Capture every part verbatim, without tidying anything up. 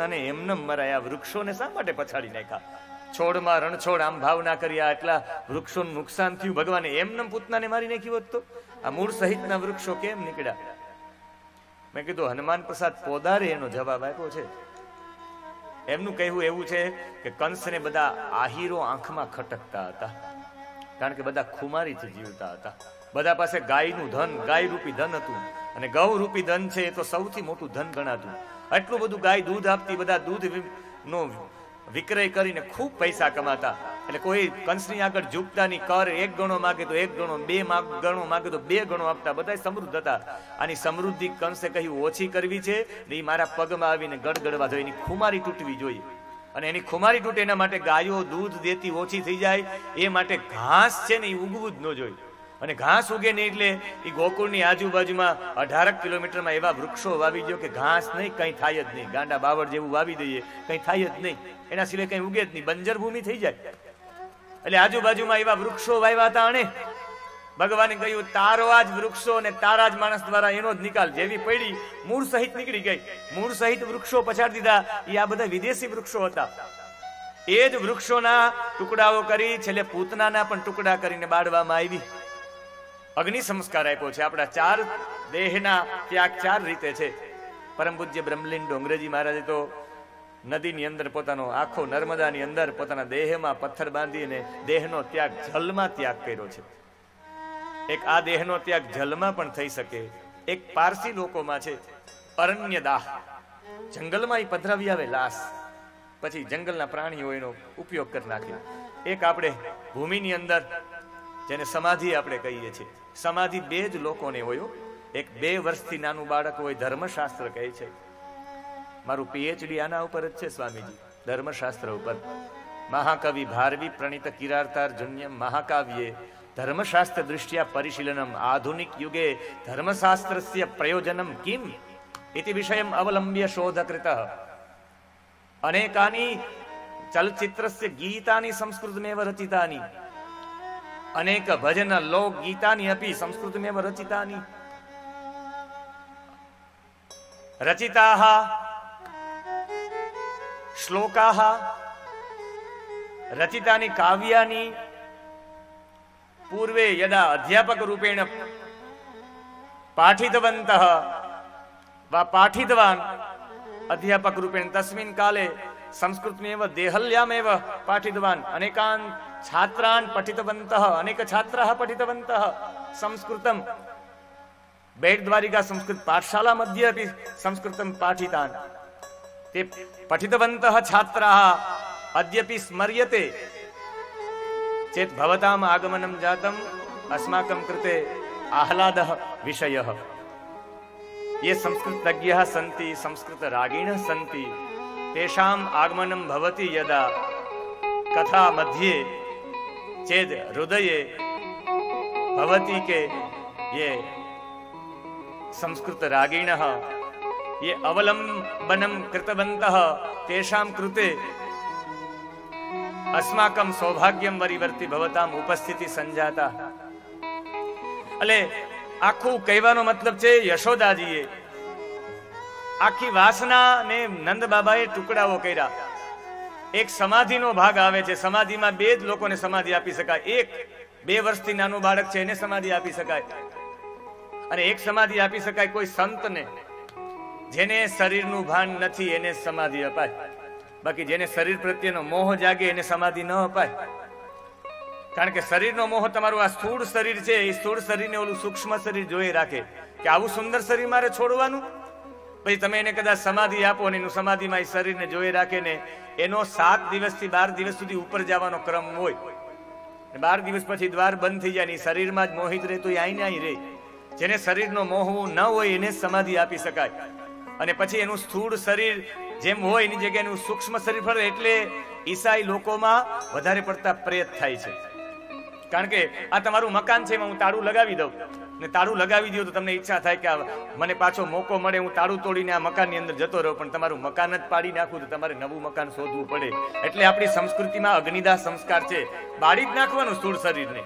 કૃષ્ણને એમને મરાયા, વૃક્ષોને શા માટે પછાડી નાખ્યા? છોડમાં રણછોડ આમ ભાવ ના કર્યા, એટલા વૃક્ષોનું નુકસાન થયું, ભગવાને એમને પૂતનાને મારી નાખ્યું હોત તો આ મૂળ સહિતના વૃક્ષો કેમ નીકળ્યા? મેં કીધું હનુમાન પ્રસાદ પોદારે એનો જવાબ આપ્યો છે. એમનું કહેવું એવું છે કે કંસને બધા આહીરો આંખમાં ખટકતા હતા, કારણ કે બધા ખુમારીથી જીવતા હતા. બધા પાસે ગાયનું ધન, ગાય રૂપી ધન હતું, અને ગૌ રૂપી ધન છે એ તો સૌથી મોટું ધન ગણાતું. આટલું બધું ગાય દૂધ આપતી, બધા દૂધનો વિક્રય કરીને ખૂબ પૈસા કમાતા. એટલે કોઈ કંસની આગળ ઝૂકતા નહીં. કર એક ગણો માગે તો એક ગણો, બે ગણો માગે તો બે ગણો આપતા. બધા સમૃદ્ધ હતા. આની સમૃદ્ધિ કંસે કહ્યું ઓછી કરવી છે ને એ મારા પગમાં આવીને ગડગડવા જોઈએ, એની ખુમારી તૂટવી જોઈએ. અને એની ખુમારી તૂટે એના માટે ગાયો દૂધ દેતી ઓછી થઈ જાય, એ માટે ઘાસ છે ને એ ઉગવું જ ન જોઈએ. અને ઘાસ ઉગે નહીં એટલે એ ગોકુળની આજુબાજુમાં અઢારક કિલોમીટરમાં એવા વૃક્ષો વાવી દો કે ઘાસ નહીં, કંઈ થાય જ નહીં. ગાંડા બાવળ જેવું વાવી દઈએ, કંઈ થાય જ નહીં, એના સિવાય કંઈ ઉગે જ નહીં, બંજર ભૂમિ થઈ જાય. એટલે આજુબાજુમાં એવા વૃક્ષો વાવ્યા હતા. અને ભગવાને કહ્યું તારવા જ વૃક્ષો અને તારા જ માણસ દ્વારા એનો જ નિકાલ. જેવી પડી મૂળ સહિત નીકળી ગઈ. મૂળ સહિત વૃક્ષો પછાડી દીધા. એ આ બધા વિદેશી વૃક્ષો હતા. એ જ વૃક્ષોના ટુકડાઓ કરી છેલ્લે પૂતનાના પણ ટુકડા કરીને બાળવામાં આવી. અગ્નિ સંસ્કાર આપ્યો છે. આપણા ચાર દેહના ત્યાગ ચાર રીતે છે. પરમ પૂજ્ય બ્રહ્મલીન ડોંગરેજી મહારાજે તો નદીની અંદર પોતાનો આખો નર્મદાની અંદર પોતાના દેહમાં પથ્થર બાંધીને દેહનો ત્યાગ જલમાં ત્યાગ કર્યો છે. એક આ દેહનો ત્યાગ જલમાં પણ થઈ શકે. એક પારસી લોકોમાં છે અરણ્ય દાહ. જંગલમાં એ પધરાવી આવે લાશ, પછી જંગલના પ્રાણીઓ એનો ઉપયોગ કરી નાખ્યો. એક આપણે ભૂમિની અંદર જેને સમાધિ આપણે કહીએ છીએ. સમાધિ બે જ લોકોને હોય. એક બે વર્ષથી નાનું બાળક હોય. ધર્મશાસ્ત્ર કહે છે, મારું પીએચડી આના ઉપર જ છે સ્વામીજી, ધર્મશાસ્ત્ર ઉપર. મહાકવિ ભારવી પ્રણીત કિરાર્તાર જન્ય મહાકાવ્યે ધર્મશાસ્ત્ર દૃષ્ટિયા પરિશીલનમ આધુનિક યુગે ધર્મશાસ્ત્રસ્ય પ્રયોજનમ કિમ ઇતિ વિષયમ અવલંબ્ય શોધકૃતઃ. અનેકાની ચલચિત્રસ્ય ગીતાની સંસ્કૃતમેવ રચિતાની, અનેક ભજન લોક ગીતાની અપી સંસ્કૃતમેવ રચિતાની. રચિતાઃ શ્લોકાઃ, રચિતાની કાવ્યાની પૂર્વે યદા અધ્યાપક રૂપેણ પાઠિતવંતઃ વા પાઠિતવાન અધ્યાપક રૂપેણ તસ્મિન કાલે સંસ્કૃતમેવ દેહલ્યામેવ પાઠિતવાન અનેકાન છાત્રાન પઠિતવંતઃ અનેક છાત્રાહ પઠિતવંતઃ સંસ્કૃતમ. બેટ દ્વારિકા સંસ્કૃત પાઠશાલા મધ્ય અપી સંસ્કૃતમ પાઠિતાન તે પઠિતવંતઃ છાત્રાહ અદ્યપી સ્મર્યતે ચેત ભવતામ આગમનમ જાતમ અસ્માકમ કૃતે આહલાદઃ વિષયઃ. યે સંસ્કૃતજ્ઞાઃ સંતિ સંસ્કૃત રાગિણઃ સંતિ તેષામ આગમનમ ભવતિ યદા કથા મધ્યે ચેદ હૃદયે ભવતી કે યે સંસ્કૃત રાગિણઃ યે અવલંબનમ કૃતવંતઃ તેષામ કૃતે અસ્માકં સૌભાગ્યમ વરિવર્તિ ભવતામ ઉપસ્થિતિ સંજાતા. એટલે આખું કહેવાનો મતલબ છે યશોદાજીએ આખી વાસના ને નંદ બાબાએ ટુકડાઓ કર્યા. એક સમાધિનો ભાગ આવે છે. સમાધિમાં બે જ લોકોને સમાધિ આપી શકાય. એક બે વર્ષથી નાનું બાળક છે એને સમાધિ આપી શકાય, અને એક સમાધિ આપી શકાય કોઈ સંતને. જેને શરીરનું ભાન નથી એને સમાધિ અપાય. બાકી જેને શરીર પ્રત્યેનો મોહ જાગે એને સમાધિ ન અપાય. કારણ કે શરીરનો મોહ, તમારું આ સ્થૂળ શરીર છે, એ સ્થૂળ શરીરને ઓલું સૂક્ષ્મ શરીર જોઈ રાખે કે આવું સુંદર શરીર મારે છોડવાનું. પછી તમે એને કદાચ સમાધિ આપો અને એનું સમાધિમાં એ શરીરને જોઈ રાખે ને એનો સાત દિવસથી બાર દિવસ સુધી ઉપર જવાનો ક્રમ હોય. બાર દિવસ પછી દ્વાર બંધ થઈ જાય, શરીરમાં જ મોહિત રહે તો એ આઈને આઈ રહે. જેને શરીરનો મોહ ન હોય એને સમાધિ આપી શકાય. અને પછી એનું સ્થૂળ શરીર જેમ હોય એની જગ્યાએ એનું સૂક્ષ્મ શરીર ફરે. એટલે ઈસાઈ લોકોમાં વધારે પડતા પ્રેત થાય છે. કારણ કે આ તમારું મકાન છે, એમાં હું તાળું લગાવી દઉં ને તાળું લગાવી દઉં તો તમને ઈચ્છા થાય કે મને પાછો મોકો મળે, હું તાળું તોડીને આ મકાનની અંદર જતો રહું. પણ તમારું મકાન જ પાડી નાખું તો તમારે નવું મકાન શોધવું પડે. એટલે આપણી સંસ્કૃતિમાં અગ્નિદાહ સંસ્કાર છે, બાળી જ નાખવાનું સ્થૂળ શરીરને.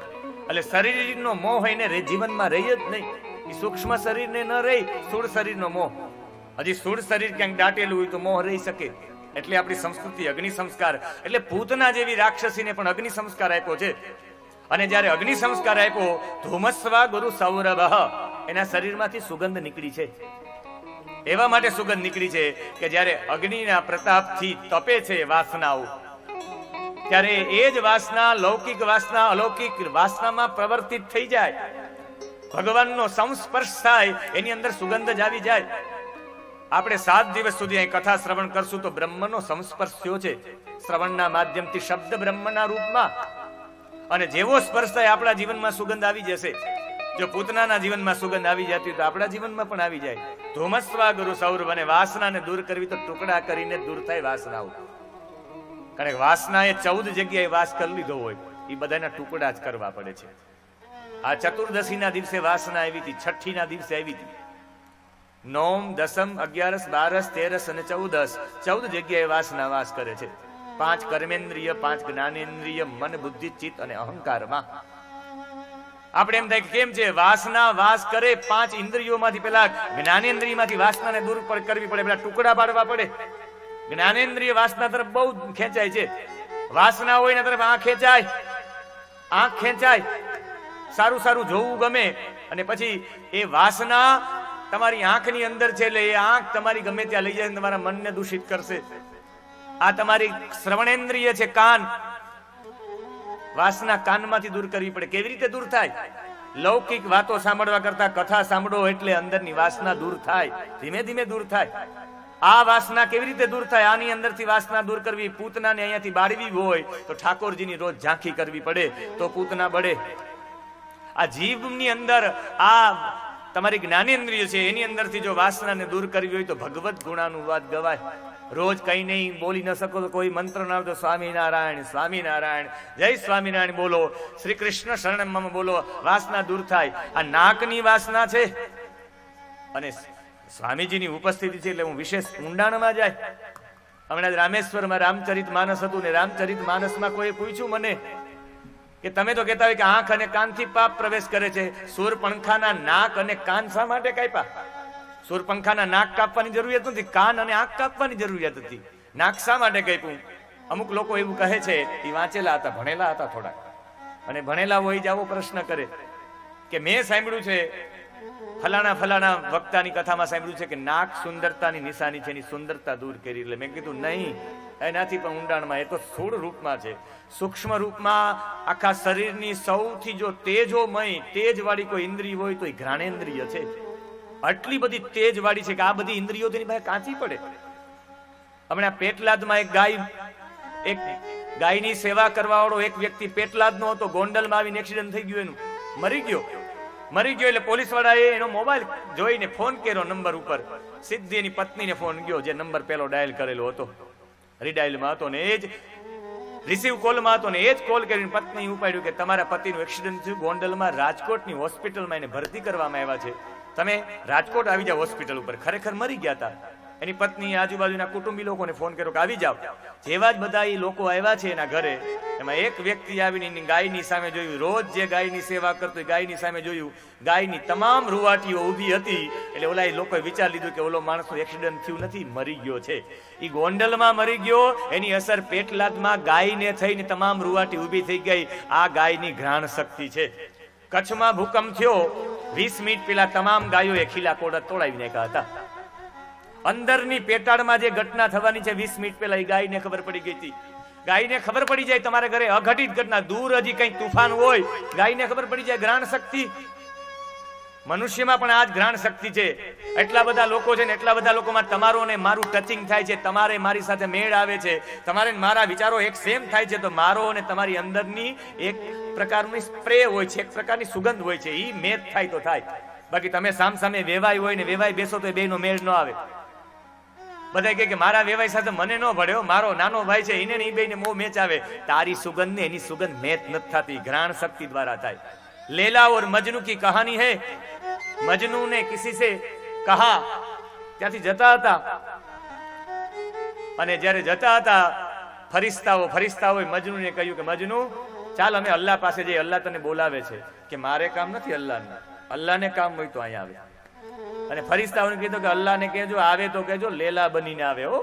એટલે શરીરનો મોહ એને જીવનમાં રહી જ નહીં. એ સૂક્ષ્મ શરીરને ન રહી, સ્થૂળ શરીરનો મોહ. हजी सूर शरीर क्यांक दाटेलू होय तो मोह रही सके। एटले आपणी संस्कृति अग्नि संस्कार एटले पूतना जेवी राक्षसीने पण अग्नि संस्कार आप्यो छे। अने ज्यारे अग्नि संस्कार आप्यो धूमस्वा गुरु सौरभः एना शरीरमांथी सुगंध निकळी छे। एवा माटे सुगंध निकळी छे के ज्यारे अग्निना प्रतापथी तपे छे वासनाओ त्यारे ए ज वासना लौकिक वासना अलौकिक वासनामां प्रवर्तित थई जाय। भगवाननो संस्पर्श थाय एनी अंदर सुगंध ज आवी जाय। आपणे सात दिवस सुधी अहीं कथा श्रवण करशुं तो ब्रह्मनो संस्पर्श थयो छे। श्रवणना माध्यमथी शब्द ब्रह्मना रूपमां अने जेवो स्पर्श थाय आपणा जीवनमां सुगंध आवी जशे। जो पूतनाना जीवनमां सुगंध आवी जती होय तो आपणा जीवनमां पण आवी जाय। धूमस्वा गुरु सौरभ अने वासनाने दूर करवी तो टुकड़ा करीने दूर थाय वासनाओ। कारण वासनाए चौद जग्याए वास करी लीधो होय ए बधाना टुकड़ा ज करवा पड़े छे। आ चतुर्दशीना दिवसे वासना आवी हती, छठीना दिवसे आवी हती। नौम दसम अग्यारस बारस तेरस अने चौदस चौद जग्याए वासना वास करे छे। पांच कर्मेन्द्रिय पांच ज्ञानेन्द्रिय मन बुद्धि चित्त अने अहंकारमां आपणे एम थाय के केम छे वासना वास करे। पांच इंद्रियोमांथी पेला ज्ञानेन्द्रियमांथी वासनाने दूर पर करवी पड़े, पेला टुकड़ा पाडवा पड़े। ज्ञानेन्द्रिय वासना तरफ बहु खेंचाय छे। वासना होय एना तरफ आंख खेंचाय, आंख खेंचाय, सारू सारू जोवुं गमे अने पछी ए वासना तमारी आंख नी अंदर छे ले ए आंख तमारी गमे त्यां लई जशे, तमारा मनने दूषित करशे। आ तमारी श्रवणेन्द्रिय छे कान, वासना कानमांथी दूर करवी पड़े। केवी रीते दूर थाय? लौकिक वातो सांभळवा करता कथा सांभळो एटले अंदरनी वासना दूर थाय, धीमे धीमे दूर थाय। आ वासना केवी रीते दूर थाय? आनी अंदरथी वासना दूर करवी, पूतनाने अहींयाथी बाळवी होय तो ठाकोरजीनी रोज झांकी करवी पड़े तो पूतना बढे। आ जीवनी अंदर आ तमारी ज्ञानेन्द्रिय छे एनी अंदरथी जो वासनाने दूर करवी होय तो भगवत गुणानुवाद गवाय। रोज कहीं नहीं बोली न सको तो कोई मंत्र ना तो स्वामीनारायण स्वामीनारायण जय स्वामीनारायण बोलो, श्री कृष्ण शरण मम बोलो, वासना दूर थाय। आ नाकनी वासना छे अने स्वामीजीनी उपस्थिति छे એટલે હું विशेष ઊંડાણમાં જાય। હમણાં જ રામેશ્વરમાં રામચરિત માનસ હતું ને રામચરિત માનસમાં કોઈ પૂછ્યું મને કે તમે તો કહેતા હોય કે આંખ અને કાનથી પાપ પ્રવેશ કરે છે, સૂરપંખાના નાક અને કાન શા માટે કાપ્યા? સૂરપંખાના નાક કાપવાની જરૂરિયાત નથી, કાન અને આંખ કાપવાની જરૂરિયાત હતી, નાક શા માટે કાપ્યું? અમુક લોકો એવું કહે છે, એ વાંચેલા હતા, ભણેલા હતા થોડા, અને ભણેલા હોય જ આવો પ્રશ્ન કરે કે મેં સાંભળ્યું છે ફલાણા ફલાણા વક્તાની કથામાં સાંભળ્યું છે કે નાક સુંદરતાની નિશાની છે, એની સુંદરતા દૂર કરી. એટલે મેં કીધું નહીં, એનાથી પણ ઊંડાણમાં, એ તો સ્થૂળ રૂપમાં છે, સૂક્ષ્મ રૂપમાં આખા શરીરની સૌથી જો તેજોમય તેજવાળી કોઈ ઇન્દ્રિય હોય તો એ ઘ્રાણેન્દ્રિય છે। આટલી બધી તેજવાળી છે કે આ બધી ઇન્દ્રિયો તેની પાસે કાચી પડે। હમણાં પેટલાદમાં એક ગાય એક ગાયની સેવા કરવાવાળો એક વ્યક્તિ પેટલાદનો હતો, ગોંડલમાં આવીને એક્સિડન્ટ થઈ ગયો, એનું મરી ગયો મરી ગયો એટલે પોલીસવાળાએ એનો મોબાઈલ જોઈને ફોન કર્યો નંબર ઉપર, સીધી એની પત્નીને ફોન ગયો જે નંબર પેલો ડાયલ કરેલો હતો, રીડાયલમાં હતો ને એ જ રિસીવ કોલમાં હતો ને એ જ કોલ કરીને પત્ની ઉપાડ્યું કે તમારા પતિનું એક્સિડન્ટ થયું, ગોંડલમાં રાજકોટની હોસ્પિટલમાં એને ભરતી કરવામાં આવ્યા છે, તમે રાજકોટ આવી જાઓ હોસ્પિટલ ઉપર। ખરેખર મરી ગયા હતા। એની પત્ની આજુબાજુના કુટુંબી લોકોને ફોન કર્યો કે આવી જાઓ। જેવા જ બધા એ લોકો આવ્યા છે એના ઘરે, એમાં એક વ્યક્તિ આવીને ગાયની સામે જોયું, રોજ જે ગાયની સેવા કરતો ગાયની સામે જોયું, ગાયની તમામ રૂવાટીઓ ઊભી હતી। એટલે ઓલા એ લોકોએ વિચારી લીધું કે ઓલો માણસનું એક્સિડન્ટ થયું નથી, મરી ગયો છે, એ ગોંડલમાં મરી ગયો, એની અસર પેટલાદમાં ગાયને થઈને તમામ રૂવાટી ઊભી થઈ ગઈ। આ ગાયની ઘ્રાણ શક્તિ છે। કચ્છમાં ભૂકંપ થયો, વીસ મિનિટ પેલા તમામ ગાયોએ ખીલા કોડા તોડાવી નાખ્યા હતા। અંદરની પેટાળમાં જે ઘટના થવાની છે વીસ મિનિટ પહેલા એ ગાયને ખબર પડી ગઈ હતી। ગાયને ખબર પડી જાય તમારા ઘરે અઘટિત ઘટના, દૂર હજી કંઈ તોફાન હોય, ગાયને ખબર પડી જાય। ગ્રહણ શક્તિ મનુષ્યમાં પણ આજ ગ્રહણ શક્તિ છે। એટલા બધા લોકો છે ને એટલા બધા લોકોમાં તમારો ને મારું ટચિંગ થાય છે, તમારે મારી સાથે મેળ આવે છે, તમારે મારા વિચારો એક સેમ થાય છે, તો મારો અને તમારી અંદરની એક પ્રકારની સ્પ્રે હોય છે, એક પ્રકારની સુગંધ હોય છે, એ મેચ થાય તો થાય। બાકી તમે સામસામે વેવાય હોય ને વેવાય બેસો તો એ બેનો મેળ ન આવે। બધા કહે કે મારા વેવાય સાથે મને ન ભળ્યો, મારો નાનો ભાઈ છે એને નહીં બેને મોં મેચ આવે, તારી સુગંધ ને એની સુગંધ મેચ નથી થતી, ગ્રહણ શક્તિ દ્વારા થાય। લેલા ઓર મજનુ કી કહાની હે, મજનુ ને કિસી સે કહા, ત્યાંથી જતા હતા અને જ્યારે જતા હતા ફરિશ્તાઓ ફરિશ્તાઓએ મજનુને કહ્યું કે મજનુ ચાલ અમે અલ્લાહ પાસે જઈએ, અલ્લાહ તને બોલાવે છે। કે મારે કામ નથી અલ્લાહને, અલ્લાહને કામ હોય તો અહીંયા આવે। અને ફરિશ્તાઓને કીધું કે અલ્લાહને કહેજો આવે તો કહેજો લેલા બનીને આવે હો,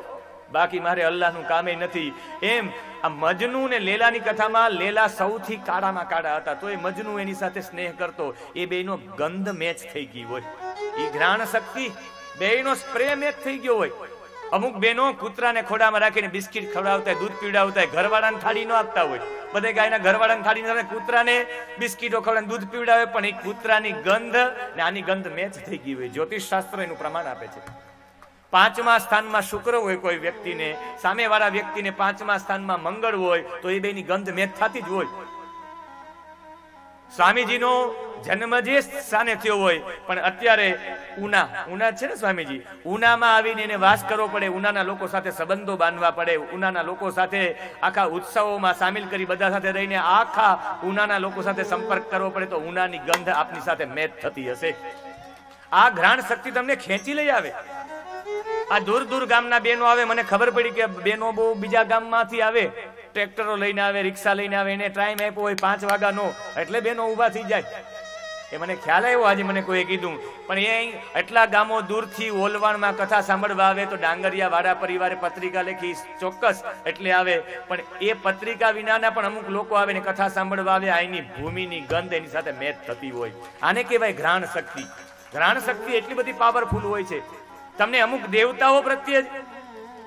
બાકી મારે અલ્લાહનું કામે નથી. એમ આ મજનુ ને લેલાની કથામાં લેલા સૌથી કાળામાં કાળા હતા, તો એ મજનુ એની સાથે સ્નેહ કરતો. એ બેનો ગંધ મેચ થઈ ગઈ હોય, એ ઘ્રાણ શક્તિ બેનો સ્પ્રે મેચ થઈ ગયો હોય. અમુક બેનો કૂતરાને ખોડામાં રાખીને બિસ્કિટ ખવડાવતા, દૂધ પીવડાવતા, ઘરવાળાને થાળી ન આપતા હોય. બધે ગાયના ઘરવાળાને થાળી ન, કૂતરાને બિસ્કિટો ખવડાવીને દૂધ પીવડાવે, પણ એ કૂતરાની ગંધ ને આની ગંધ મેચ થઈ ગઈ હોય. જ્યોતિષ શાસ્ત્ર એનું પ્રમાણ આપે છે. પાંચમા સ્થાનમાં શુક્ર હોય કોઈ વ્યક્તિને, સામેવાળા વ્યક્તિને પાંચમા સ્થાનમાં મંગળ હોય, તો એ બેની ગંધ મેચ થતી જ હોય. સ્વામીજીનો જન્મ જે સ્થાને થયો હોય, પણ અત્યારે ઉના ઉના છે ને સ્વામીજી, ઉનામાં આવીને એને વાસ કરવો પડે, ઉનાના લોકો સાથે સંબંધો બાંધવા પડે, ઉનાના લોકો સાથે આખા ઉત્સવોમાં સામેલ કરી બધા સાથે રહીને આખા ઉનાના લોકો સાથે સંપર્ક કરવો પડે, તો ઉનાની ગંધ આપની સાથે મેચ થતી હશે. આ ઘ્રાણ શક્તિ તમને ખેંચી લઈ આવે. આ દૂર દૂર ગામના બેનો આવે, મને ખબર પડી કે બેનો બહુ બીજા ગામમાંથી આવે, ટ્રેક્ટરો લઈને આવે, રિક્ષા લઈને આવે, એને ટાઈમ આપ્યો હોય પાંચ વાગ્યાનો, એટલે બેનો ઊભા થઈ જાય. એ મને ખ્યાલ આવ્યો, આજે મને કોઈએ કીધું. પણ એ એટલા ગામો દૂરથી ઓલવાણમાં કથા સાંભળવા આવે, તો ડાંગરિયા વાળા પરિવારે પત્રિકા લખી ચોક્કસ એટલે આવે, પણ એ પત્રિકા વિનાના પણ અમુક લોકો આવે ને કથા સાંભળવા આવે. આની ભૂમિની ગંધ એની સાથે મેચ થતી હોય. આને કહેવાય ઘ્રાણ શક્તિ. ઘ્રાણ શક્તિ એટલી બધી પાવરફુલ હોય છે. તમને અમુક દેવતાઓ પ્રત્યે,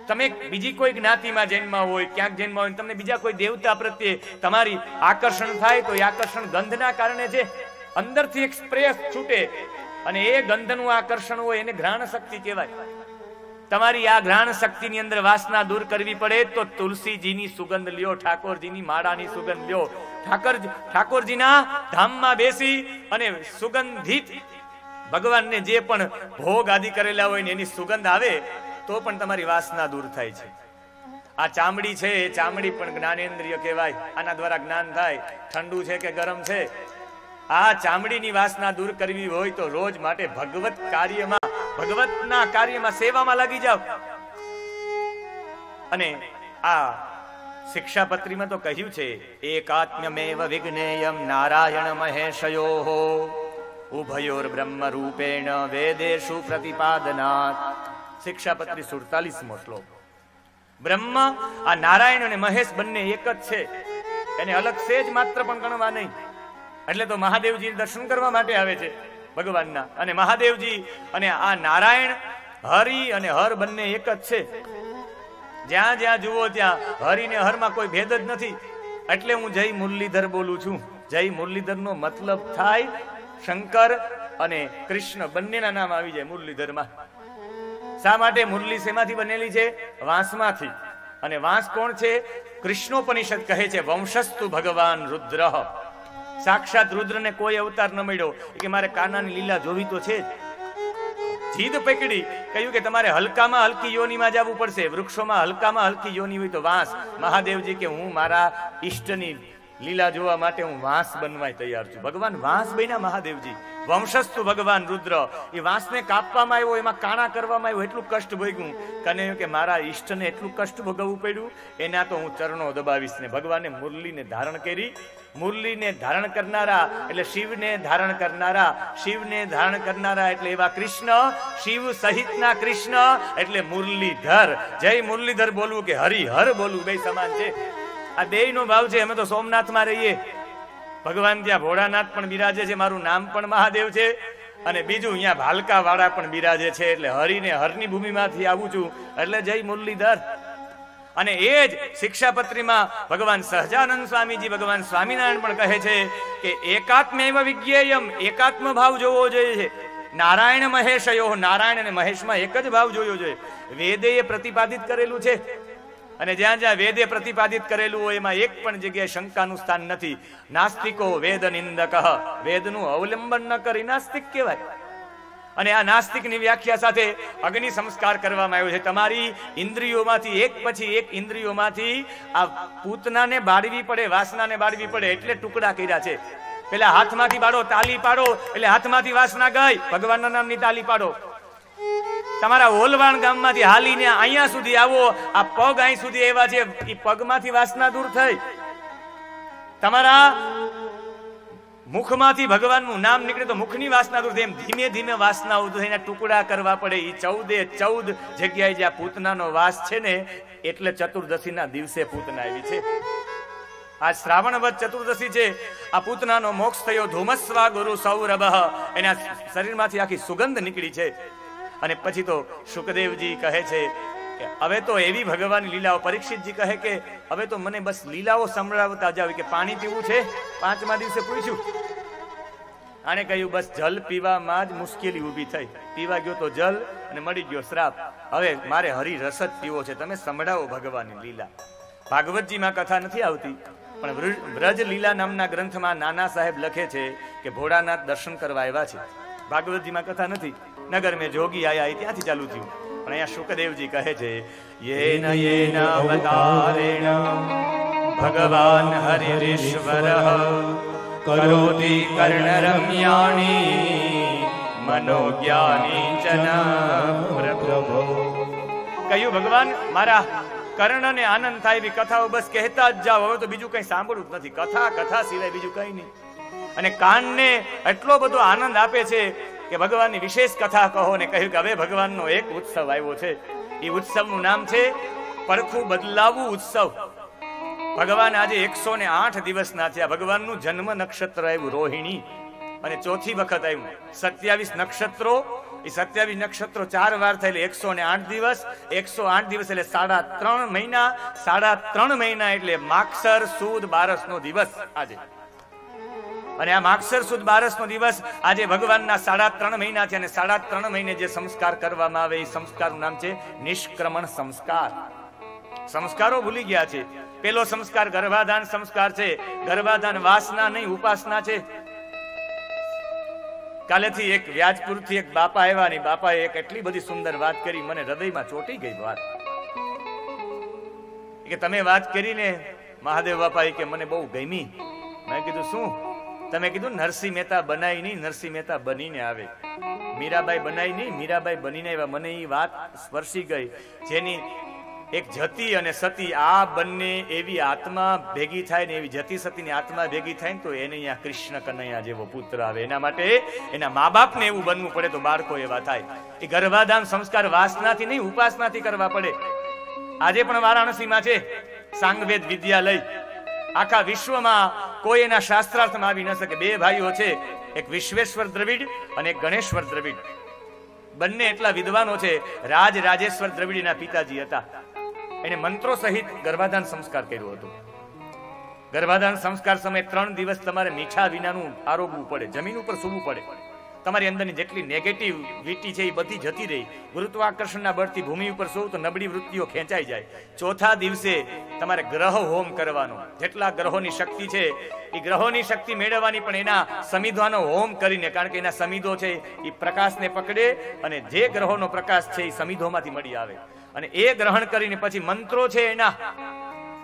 તમે બીજી કોઈ જ્ઞાતિમાં જન્મા હોય, ક્યાંક જન્મા હોય, તમને બીજા કોઈ દેવતા પ્રત્યે તમારી આકર્ષણ થાય, તો એ આકર્ષણ ગંધના કારણે છે. અંદરથી એક સ્પ્રે છૂટે અને એ ગંધનું આકર્ષણ હોય, એને ઘ્રાણ શક્તિ કહેવાય. તમારી આ ઘ્રાણ શક્તિની અંદર વાસના દૂર કરવી પડે, તો તુલસીજીની સુગંધ લ્યો, ઠાકોરજીની માળાની સુગંધ લ્યો, ઠાકર ઠાકોરજીના ધામમાં બેસી અને સુગંધિત ભગવાનને જે પણ ભોગ આદિ કરેલા હોય ને એની સુગંધ આવે, તો પણ તમારી વાસના દૂર થાય છે. આ ચામડી છે, એ ચામડી પણ જ્ઞાનેન્દ્રિય કહેવાય. આના દ્વારા જ્ઞાન થાય ઠંડુ છે કે ગરમ છે. આ ચામડીની વાસના દૂર કરવી હોય તો રોજ માટે ભગવત કાર્યમાં, ભગવતના કાર્યમાં, સેવામાં લાગી જાવ. અને આ શિક્ષાપત્રીમાં તો કહ્યું છે, એકાત્મ્યમેવ વિઘ્નેયમ નારાયણ મહેશયોઃ ઉભયોર બ્રહ્મ રૂપેણ વેદેશુ પ્રતિપાદનાત. શિક્ષાપત્રી સુડતાલીસમો શ્લોક. બ્રહ્મ આ નારાયણ અને મહેશ બંને એક જ છે, એને અલગ છે જ માત્ર પણ ગણવા નહીં. એટલે તો મહાદેવજી દર્શન કરવા માટે આવે છે ભગવાનના, અને મહાદેવજી અને આ નારાયણ હરિ અને હર બંને એક જ છે. જ્યાં જ્યાં જુઓ ત્યાં હરિ ને હરમાં કોઈ ભેદ જ નથી. એટલે હું જય મુરલીધર બોલું છું. જય મુરલીધર નો મતલબ થાય શંકર અને કૃષ્ણ બંનેના નામ આવી જાય મુરલીધરમાં. શા માટે? મુરલી શેમાંથી બનેલી છે? વાંસમાંથી. અને વાંસ કોણ છે? કૃષ્ણોપનિષદ કહે છે વંશસ્તુ ભગવાન રુદ્ર. સાક્ષાત રુદ્રને કોઈ અવતાર ન મળ્યો કે મારે કાનાની લીલા જોવી તો છે જ. જીદ પકડી, કહ્યું કે તમારે હલકામાં હલકી યોનીમાં જવું પડશે. વૃક્ષોમાં હલકામાં હલકી યોની હોય તો વાંસ. મહાદેવજી કે હું મારા ઈષ્ટની લીલા જોવા માટે હું વાંસ બનવા તૈયાર છું. ભગવાન વાંસ બન્યા મહાદેવજી. વંશસ્તુ ભગવાન રુદ્ર. એ વાંસને કાપવામાં આવ્યો, એમાં કાણા કરવામાં આવ્યો, એટલું કષ્ટ ભોગ્યું. કને કે મારા ઈષ્ટને એટલું કષ્ટ ભોગવવું પડ્યું, એના તો હું ચરણો દબાવીશ ને. ભગવાને મુરલીને ધારણ કરી. મુરલીને ધારણ કરનારા એટલે શિવને ધારણ કરનારા, શિવને ધારણ કરનારા એટલે એવા કૃષ્ણ, શિવ સહિતના કૃષ્ણ એટલે મુરલીધર. જય મુરલીધર બોલવું કે હરિહર બોલવું બે સમાન છે. આ બેયનો ભાવ છે. અમે તો સોમનાથમાં રહીએ, ભગવાન ત્યાં ભોળાનાથ પણ બિરાજે છે, મારું નામ પણ મહાદેવ છે, અને બીજું અહીંયા ભાલકા વાળા પણ બિરાજે છે. એટલે હરિને હરની ભૂમિમાંથી આવું છું એટલે જય મુરલીધર. અને એ જ શિક્ષાપત્રીમાં ભગવાન સહજાનંદ સ્વામીજી, ભગવાન સ્વામિનારાયણ પણ કહે છે કે એકાત્મૈવ વિજ્ઞેયમ, એકાત્મ ભાવ જોવો જોઈએ છે. નારાયણ મહેશયોઃ, નારાયણ અને મહેશમાં એક જ ભાવ જોયો જોઈએ. વેદે એ પ્રતિપાદિત કરેલું છે, અને જ્યાં જ્યાં વેદે પ્રતિપાદિત કરેલું હોય એમાં એક પણ જગ્યાએ શંકાનું સ્થાન નથી. નાસ્તિકો વેદ નિંદક, વેદનું અવલંબન ન કરી નાસ્તિક કહેવાય. અને આ નાસ્તિકની વ્યાખ્યા સાથે અગ્નિ સંસ્કાર કરવામાં આવ્યો છે. તમારી ઇન્દ્રિયોમાંથી એક પછી એક ઇન્દ્રિયોમાંથી આ પૂતનાને બાળવી પડે, વાસનાને બાળવી પડે, એટલે ટુકડા કર્યા છે. પેલા હાથમાંથી બાળો, તાલી પાડો, એટલે હાથમાંથી વાસના ગઈ, ભગવાનના નામની તાલી પાડો. તમારા ઓલવાણ ગામમાંથી હાલીને અહીંયા સુધી આવો, આ પગ અહીં સુધી આવ્યા છે, એ પગમાંથી વાસના દૂર થઈ. તમારા मुखमांथी भगवाननुं नाम निकळे तो मुखनी वासना दूर थाय, धीमे धीमे वासना उधे एना टुकड़ा करवा पड़े। ई चौदे चौद जग्याए जे पूतनानो वास छे ने एटले चतुर्दशीना दिवसे पूतना आवी छे। आज श्रावण वद चतुर्दशी छे। आ पूतनानो मोक्ष थयो। धूमस्वा गुरु सौरभः एना शरीरमांथी आखी सुगंध निकळी छे। अने पछी तो शुकदेवजी कहे छे हवे तो एवी भगवान लीलाओ। परीक्षित जी कहे के हवे तो मने बस लीलाओ संभळावता जावे के पाणी पीवू छे। पांचमा दिवसे पूछ्यु आने कह्यु बस जल पीवा मां ज मुश्केली ऊभी थई। पीवा गयो तो जल अने मळी गयो श्राप। हवे मारे हरि रस ज पीवो छे। तमे संभळावो भगवाननी लीला। भागवत जी मां कथा नथी आवती पण ब्रज लीला नामना ग्रंथ मां नाना साहेब लखे छे के भोळानाथ दर्शन करवा आव्या छे। भागवत जी मां कथा नथी। नगर में जोगी आया त्याथी चालू थयुं। शुकदेव जी कहे छे येन येन अवतारेण भगवान हरिरीश्वरः करोति कर्णरम्याणि मनोज्ञानि चन प्रभो। कह्यु भगवान मारा कर्ण ने आनंद थाय एवी कथाओ बस कहता ज जाओ। हवे तो बीजू कई सांभळवुं ज नथी। कथा कथा सिवाय बीजू कई नहीं। अने कान ने एटलो बधो आनंद आपे छे के भगवान ने विशेष कथा कहो। ने कह्यु के हवे भगवान नो एक उत्सव आव्यो छे। ई उत्सव नु नाम छे परखू बदलावू उत्सव। भगवान आजे एक सौ आठ दिवस ना थया। भगवान नु जन्म नक्षत्र आव्यु रोहिणी अने चौथी वखत आव्यु। सत्यावीस नक्षत्रो। ई सत्यावीस नक्षत्रो चार वार थाय एटले एक सौ आठ दिवस। एक सौ आठ दिवस एटले साढ़ा त्रण महीना। साढ़ा त्रण महीना एटले मागसर सुद बारस नो दिवस आजे। अने आ मागसर सुद बारस नो दिवस आजे भगवानना साढ़ा त्रण महीना थया। अने साढ़ा त्रण महीने जे संस्कार करवामां आवे ए संस्कारनुं नाम छे निष्क्रमण संस्कार। संस्कारो भूली गया छे। पेलो संस्कार गर्भाधान संस्कार छे। गर्भाधान वासना नहीं उपासना छे। कालेथी एक व्याजपुरथी एक बापा आव्या ने बापाए एक एटली बधी सुंदर वात करी मने हृदयमां चोटी गई वात के तमे वात करीने महादेव बापाए के मने बहु गमी। मैं कीधुं शुं? तमे कीधुं नरसिंह मेहता बनाई नहीं। नरसिंह मेहता बनीने आवे। मीराबाई बनाई नहीं। मीराबाई बनीने आव्या। मने ई वात स्पर्शी गई जेनी एक जती अने सती आ बन्ने एवी आत्मा भेगी थाय ने एवी जती सतीनी आत्मा भेगी थाय तो एने आ कृष्ण कन्हैया जेवो पुत्र आवे। एना माटे एना मां-बापने एवुं बनवुं पड़े तो बाळको एवा थाय। ए गर्भाधान संस्कार वासनाथी नहीं उपासनाथी करवा पड़े। आजे पण वाराणसीमां छे सांगवेद विद्यालय। आखा विश्व में कोई एना शास्त्रार्थ में आवी न सके। बे भाईओ छे एक विश्वेश्वर द्रविड़ अने एक गणेश्वर द्रविड़। बन्ने एटला विद्वानो छे। राज राजेश्वर द्रविड़ना पिताजी हता। एने मंत्रो सहित गर्भाधान संस्कार कर्यो हतो। गर्भाधान संस्कार समय त्रण दिवस तमारे मीठा विनानुं आरोगवुं पड़े। जमीन पर सूवुं पड़े। तमारी अंदरनी जेटली नेगेटिविटी छे ए बधी जती रही। गुरुत्वाकर्षणना बळथी भूमि पर सोव तो नबड़ी वृत्तिओ खेंचाई जाय। चौथा दिवसे तमारे ग्रह होम करवानो। जेटला ग्रहोनी शक्ति छे ए ग्रहोनी शक्ति मेळववानी पण एना समिधानो होम करीने। कारण के एना समिधो छे ए प्रकाशने पकड़े अने जे ग्रहोनो प्रकाश छे ए समिधोमांथी मळी आवे अने ए ग्रहण करीने पछी मंत्रो छे एना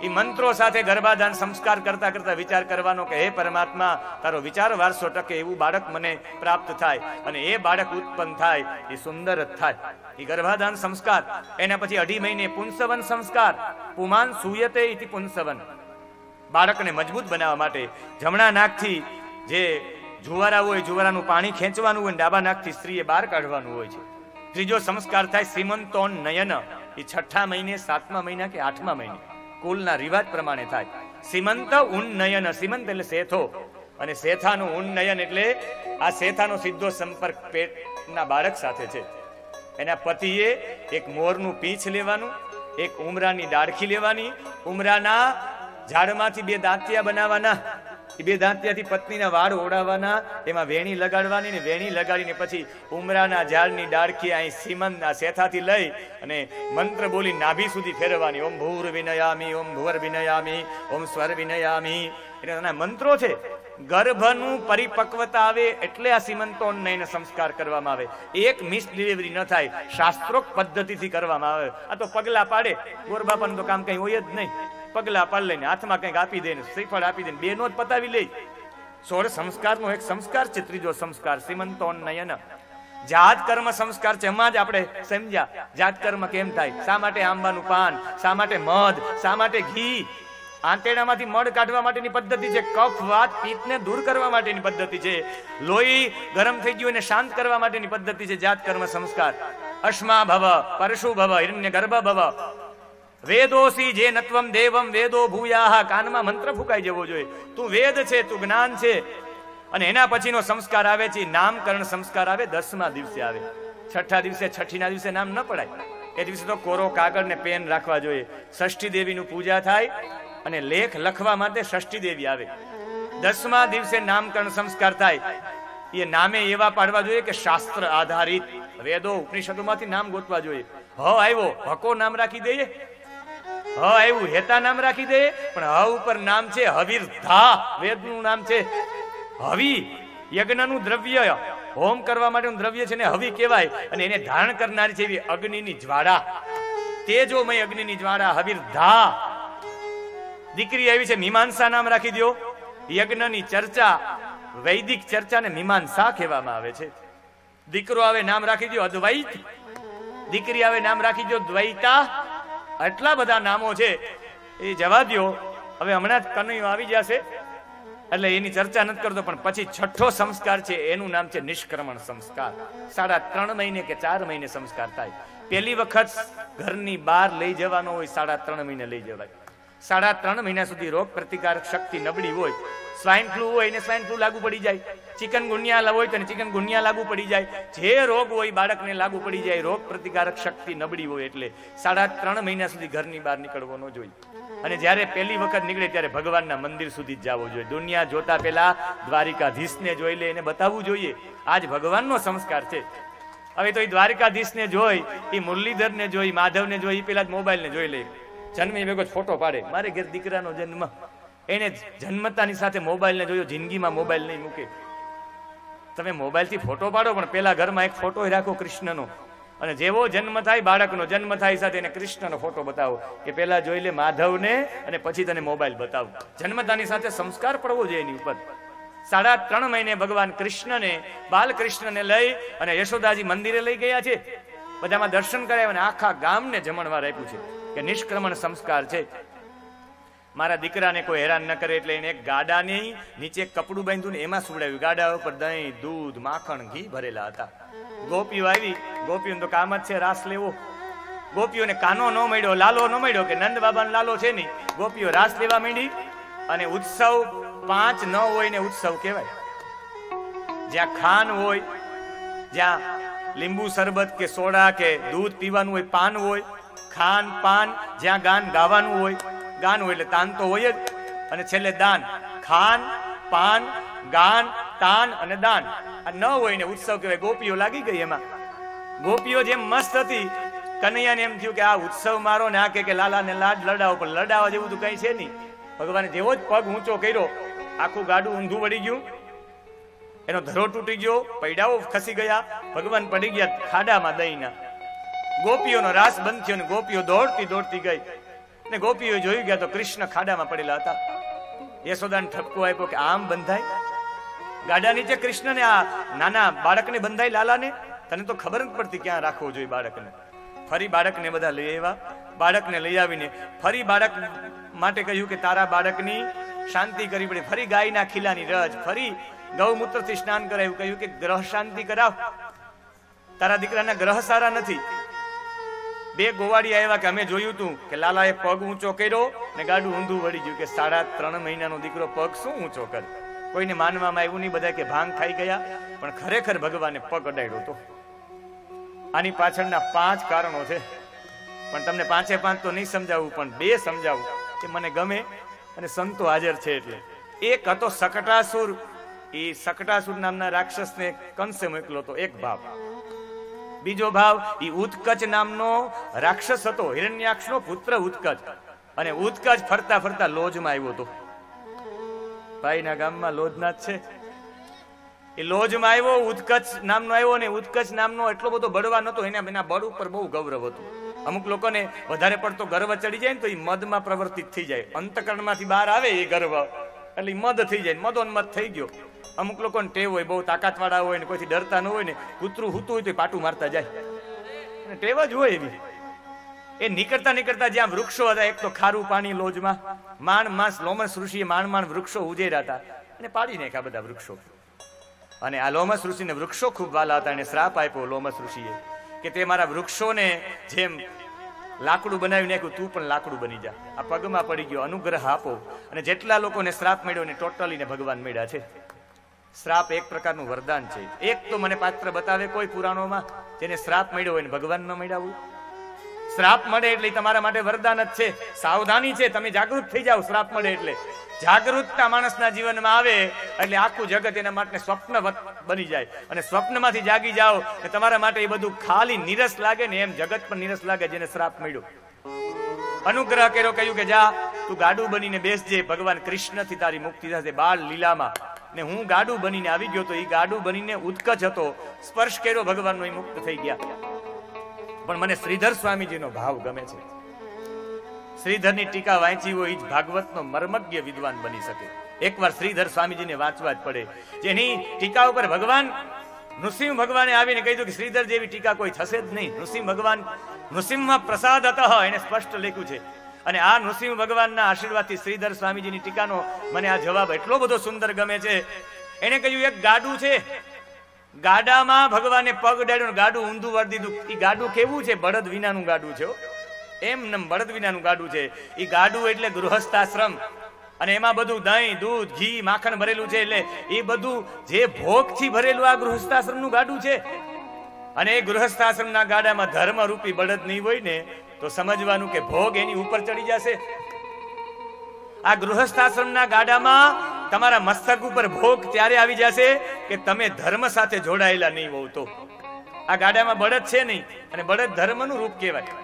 ई मंत्रो साथे गर्भाधान संस्कार करता करता विचार करवानो के हे परमात्मा तारो विचार वारसो टके एवुं बाळक मने प्राप्त थाय अने ए बाळक उत्पन्न थाय ए सुंदर थाय। ई गर्भाधान संस्कार। एना पछी अढी महीने पुंसवन संस्कार। पुमान सूयते इति पुंसवन। बाळकने मजबूत बनावा माटे जमणा नाकथी जे जुवारा होय जुवारानुं पाणी खेंचवानुं होय डाबा नाकथी स्त्रीए बहार काढवानुं होय छे। त्रीजो संस्कार थाय सीमंतोन नयन। ई छठ्ठा महीने सातमा महीना के आठमा महीने कुलना रिवाज प्रमाणे थाय। सीमंत उन्नयन। सीमंत एटले सेथो अने सेथानुं उन्नयन एटले आ सेथानो सीधो संपर्क पेटना बाळक साथे छे। एना पतिए एक मोरनुं पींछ लेवानुं, एक उमरानी डाळखी लेवानी, उमराना झाडमांथी बे दांतिया बनाववाना, ए बे दांतियाथी पत्नीना वाळ ओढाववाना, एमां वेणी लगाडवानी ने वेणी लगाडीने पछी उमराना झाडनी डाळखी आही सीमंतना सेथाथी लई अने मंत्र बोली नाभि सुधी फेरवानी। ओम भूर विनयामी ओम भुवर विनयामी ओम स्वर विनयामी। एना मंत्रो छे। गर्भनु परिपक्वता आवे एटले आ सीमंतोन्नयन संस्कार करवामां आवे। एक मिस डिलिवरी न थाय शास्त्रोक्त पद्धतिथी करवामां आवे। आ तो पगला पाडे। गोरबापानुं तो काम कई होय ज नहीं। पगला पाल लईने हाथमां कंईक आपी देने श्रीफळ आपी देने बेनो ज पतावी ले। सोळ संस्कारनो एक संस्कार छे त्रीजो संस्कार सीमंतोन्नयन। जात कर्म संस्कार छे। एमां ज आपणे समज्या जात कर्म केम थाय। शा माटे आंबानुं पान, शा माटे मध, शा माटे घी, આંતરડામાંથી મળ કાઢવા માટેની પદ્ધતિ છે, કફ વાત પિત્તને દૂર કરવા માટેની પદ્ધતિ છે, લોહી ગરમ થઈ ગયું એને શાંત કરવા માટેની પદ્ધતિ છે જાત કર્મ સંસ્કાર। અશ્મા ભવ પરશુ ભવ હિરણ્ય ગર્ભ ભવ वेदोसी जे नत्वम देवम वेदो भूयाहा कानमा मंत्र फूकाई जवो जोईए। तू वेद छे, तू ज्ञान छे। अने एना पछीनो संस्कार आवे छे नामकरण संस्कार आवे दसमा दिवसे आवे। छठा दिवसे छठीना दिवसे नाम न पड़ाय। ए दिवसे तो कोरो कागळ ने पेन राखवा जोईए। षष्ठी देवीनी पूजा थाय अने लेख लखवा माटे षष्ठी देवी आवे। दसमा दिवसे नामकरण संस्कार थाय। ए नामे एवा पाडवा जोईए के शास्त्र आधारित वेदो उपनिषदोमांथी नाम गोतवा जोईए। ह आव्यो हको नाम राखी दईए, हेता नाम राखी दे, पण ह उपर नाम छे हवीर धा, वेदनु नाम छे हवी। यज्ञनु द्रव्य होम करवा माटेनु द्रव्य छे ने हवी कहेवाय अने एने धारण करनारी छे एवी अग्निनी ज्वाळा, तेजोमय अग्निनी ज्वाळा हवीर धा। दीकरी आवी छे मीमांसा नाम राखी दो। यज्ञनी चर्चा वैदिक चर्चा ने मीमांसा कहेवामां आवे छे। दीकरो आवे नाम राखी दो अद्वैत, दीकरी आवे नाम राखी दो द्वैता। आटला बधा नामो छे ए जवा द्यो। हवे हमणां ज कन्हैयो आवी जशे एटले एनी चर्चा नथी करतो। पण पछी छठो संस्कार छे एनुं नाम छे निष्क्रमण संस्कार। साडा त्रण महीने के चार महीने संस्कार थाय। पहेली वखत घरनी बहार लई जवानो होय, साडा त्रण महीने लई जवाय। साडा त्रण महीना सुधी रोग प्रतिकारक शक्ति नबळी होय, स्वाइन फ्लू होय ने स्वाइन फ्लू लागू पड़ी जाय, चिकनगुनिया होय तो चिकनगुनिया लागू पड़ी जाय, जे रोग होय बाळकने लागू पड़ी जाय। रोग प्रतिकारक शक्ति नबळी होय एटले साडा त्रण महीना सुधी घरनी बहार निकळवो न जोईए। अने ज्यारे पहेली वखत नीकळे त्यारे भगवानना मंदिर सुधी ज जावो जोईए। दुनिया जोता पहेला द्वारिकाधीशने जोई ले अने बतावવું જોઈએ આજ ભગવાનનો સંસ્કાર છે। હવે તો એ દ્વારકાધીશને જોઈ, એ મુરલીધરને જોઈ, માધવને જોઈ, એ પેલા જ મોબાઈલને જોઈ લે, જન્મી ભેગો ફોટો પાડે, મારે ઘેર દીકરાનો જન્મ। એને જન્મતાની સાથે મોબાઈલને જોયો, જિંદગીમાં મોબાઈલ નહીં મૂકે। તમે મોબાઈલથી ફોટો પાડો પણ પહેલા ઘરમાં એક ફોટો રાખો કૃષ્ણનો, અને જેવો જન્મ થાય બાળકનો જન્મ થાય સાથે એને કૃષ્ણનો ફોટો બતાવો કે પહેલા જોઈ લે માધવને અને પછી તને મોબાઈલ બતાવો। જન્મતાની સાથે સંસ્કાર પડવો જોઈએ એની ઉપર। સાડા ત્રણ મહિને ભગવાન કૃષ્ણને બાલકૃષ્ણને લઈ અને યશોદાજી મંદિરે લઈ ગયા છે, બધામાં દર્શન કરાવ્યા અને આખા ગામને જમણવાર આપ્યું છે કે નિષ્ક્રમણ સંસ્કાર છે। મારા દીકરાને કોઈ હેરાન ન કરે એટલે એને એક ગાડાની નીચે કપડું બાંધ્યું ને એમાં સુવડાવ્યું। ગાડા ઉપર દહીં, દૂધ, માખણ, ઘી ભરેલા હતા। ગોપીઓ આવી, ગોપીઓનું તો કામ જ છે રાસ લેવો। ગોપીઓને કાનો ન મળ્યો, લાલો ન મળ્યો કે નંદ બાબાનો લાલો છે નહીં, ગોપીઓ રાસ લેવા માંડી। અને ઉત્સવ પાંચ ન હોય ને ઉત્સવ કહેવાય, જ્યાં ખાન હોય, જ્યાં લીંબુ શરબત કે સોડા કે દૂધ પીવાનું હોય, પાન હોય, ખાન પાન, જ્યાં ગાન ગાવાનું હોય, ગાન હોય એટલે તાન તો હોય જ, અને છેલ્લે દાન। ખાન પાન ગાન તાન અને દાન આ ન હોય ને ઉત્સવ કહેવાય। ગોપીઓ લાગી ગઈ એમાં। ગોપીઓ જેમ મસ્ત હતી, કનૈયાને એમ થયું કે આ ઉત્સવ મારો ને આ કે લાલાને લાડ લડાવો, પણ લડાવવા જેવું તો કંઈ છે નહીં। ભગવાને જેવો જ પગ ઊંચો કર્યો આખું ગાડું ઊંધું વળી ગયું, એનો ધરો તૂટી ગયો, પૈડાઓ ખસી ગયા, ભગવાન પડી ગયા ખાડામાં દહીંના। ગોપીઓનો રાસ બંધ થયો ને ગોપીઓ દોડતી દોડતી ગઈ ને ગોપીઓ જોઈ ગયા તો કૃષ્ણ ખાડામાં પડેલા હતા। યશોદાને ઠપકો આપ્યો કે આમ બંધાય ગાડા નીચે કૃષ્ણને, આ નાના બાળકને બંધાય લાલાને, તને તો ખબર જ પડતી ક્યાં રાખવો જોઈએ બાળકને। ફરી બાળકને બધા લઈ આવ્યા। બાળકને લઈ આવીને ફરી બાળક માટે કહ્યું કે તારા બાળકની શાંતિ કરી પડી। ફરી ગાયના ખીલાની રજ, ફરી ગૌમૂત્રથી સ્નાન કરાયું, કહ્યું કે ગ્રહ શાંતિ કરાવ, તારા દીકરાના ગ્રહ સારા નથી। બે ગોવાળી આવ્યા કે અમે જોયું તું કે લાલાએ પગ ઊંચો કર્યો ને ગાડું ઊંધું વળી ગયું, કે સાડા ત્રણ મહિનાનો દીકરો પગ શું ઊંચો કરે। કોઈને માનવામાં આવ્યું નહીં, બધા કે ભાંગ ખાઈ ગયા, પણ ખરેખર ભગવાને પગ અડાડ્યો હતો। આની પાછળના પાંચ કારણો છે, પણ તમને પાંચે પાંચ તો નહીં સમજાવું, પણ બે સમજાવું કે મને ગમે અને સંતો હાજર છે એટલે। એક હતો સકટાસુર, એ સકટાસુર નામના રાક્ષસને કંસે મોકલ્યો હતો એક ભાવ। બીજો ભાવ એ ઉત્કચ નામનો રાક્ષસ હતો, હિરણ્યાક્ષનો પુત્ર ઉત્કચ। અને ઉત્કચ ફરતા ફરતા લોજમાં આવ્યો હતો, ભાઈના ગામમાં લોજના જ છે। એ લોજમાં આવ્યો, ઉત્કચ નામનો આવ્યો, અને ઉત્કચ નામનો એટલો બધો બળવાન હતો, એના એના બળ ઉપર બહુ ગૌરવ હતું। અમુક લોકોને વધારે પડતો ગર્વ ચડી જાય ને તો એ મદમાં પ્રવર્તિત થઈ જાય, અંતકરણમાંથી બહાર આવે એ ગર્વ એટલે મદ થઈ જાય, મદોન્મદ થઈ ગયો। અમુક લોકોને ટેવ હોય, બહુ તાકાતવાળા હોય ને કોઈથી ડરતા ન હોય ને, કૂતરું હૂતું હોય તો પાટું મારતા જાય, ટેવ જ હોય એવી। એ નીકળતા નીકળતા જ્યાં વૃક્ષો હતા, એક તો ખારું પાણી લોજમાં માણ માસ લોમસ ઋષિએ માણ માણ વૃક્ષો ઉજેર્યા હતા અને પાડી નાખ્યા બધા વૃક્ષો. અને આ લોમસ ઋષિને વૃક્ષો ખૂબ વાલા હતા અને શ્રાપ આપ્યો લોમસ ઋષિએ કે તે મારા વૃક્ષોને જેમ લાકડું બનાવી નાખ્યું, તું પણ લાકડું બની જા. આ પગમાં પડી ગયો, અનુગ્રહ આપો. અને જેટલા લોકોને શ્રાપ મળ્યો ને ટોટલીને ભગવાન મળ્યા છે. શ્રાપ એક પ્રકારનું વરદાન છે. એક તો મને પાત્ર બતાવે કોઈ પુરાણોમાં જેને શ્રાપ મળ્યો હોય ને ભગવાન ન મળ્યા હોય. શ્રાપ મળે એટલે તમારા માટે વરદાન જ છે. સાવધાની છે, તમે જાગૃત થઈ જાઓ. શ્રાપ મળે એટલે જાગૃતતા માણસના જીવનમાં આવે એટલે આખું જગત એના માટે સ્વપ્નવત બની જાય. અને સ્વપ્નમાંથી જાગી જાઓ કે તમારા માટે એ બધું ખાલી નીરસ લાગે ને એમ જગત પણ નીરસ લાગે જેને શ્રાપ મળ્યો. અનુગ્રહ કર્યો, કહ્યું કે જા તું ગાડું બનીને બેસજે, ભગવાન કૃષ્ણથી તારી મુક્તિ થશે બાળ લીલામાં. ને હું ગાડું બનીને આવી ગયો તો એ ગાડું બનીને ઉત્કચ હતો, સ્પર્શ કર્યો ભગવાનનો એ મુક્ત થઈ ગયા. પણ મને શ્રીધર સ્વામીજીનો ભાવ ગમે છે. શ્રીધરની ટીકા વાંચી હોય એ જ ભાગવતનો મર્મજ્ઞ વિદ્વાન બની શકે. એકવાર શ્રીધર સ્વામીજીને વાંચવા જ પડે. જેની ટીકા ઉપર ભગવાન નૃસિંહ ભગવાને આવીને કહી દીધું કે શ્રીધર જેવી ટીકા કોઈ થશે જ નહીં. નૃસિંહ ભગવાન નૃસિંહમાં પ્રસાદ હતા એને સ્પષ્ટ લખ્યું છે. અને આ નૃસિંહ ભગવાનના આશીર્વાદથી શ્રીધર સ્વામીજીની ટીકાનો મને આ જવાબ એટલો બધો સુંદર ગમે છે. એને કહ્યું એક ગાડું છે, ગાડામાં ભગવાને પગ ડાળ્યો, ગાડું ઊંધું વાળી દીધું. એ ગાડું કેવું છે? બળદ વિનાનું ગાડું છે. એમ નમ બળદ વિનાનું ગાડું છે. એ ગાડું એટલે ગૃહસ્થાશ્રમ, અને એમાં બધું દહીં દૂધ ઘી માખણ ભરેલું છે. એટલે એ બધું જે ભોગથી ભરેલું આ ગૃહસ્થાશ્રમનું ગાડું છે. અને એ ગૃહસ્થાશ્રમના ગાડામાં ધર્મરૂપી બળદ નહીં હોય ને તો સમજવાનું કે ભોગ એની ઉપર ચડી જશે. આ ગૃહસ્થાશ્રમના ગાડામાં તમારા મસ્તક ઉપર ભોગ ત્યારે આવી જશે કે તમે ધર્મ સાથે જોડાયેલા નહીં હોવ તો. આ ગાડામાં બળદ છે નહીં, અને બળદ ધર્મનું રૂપ કહેવાય.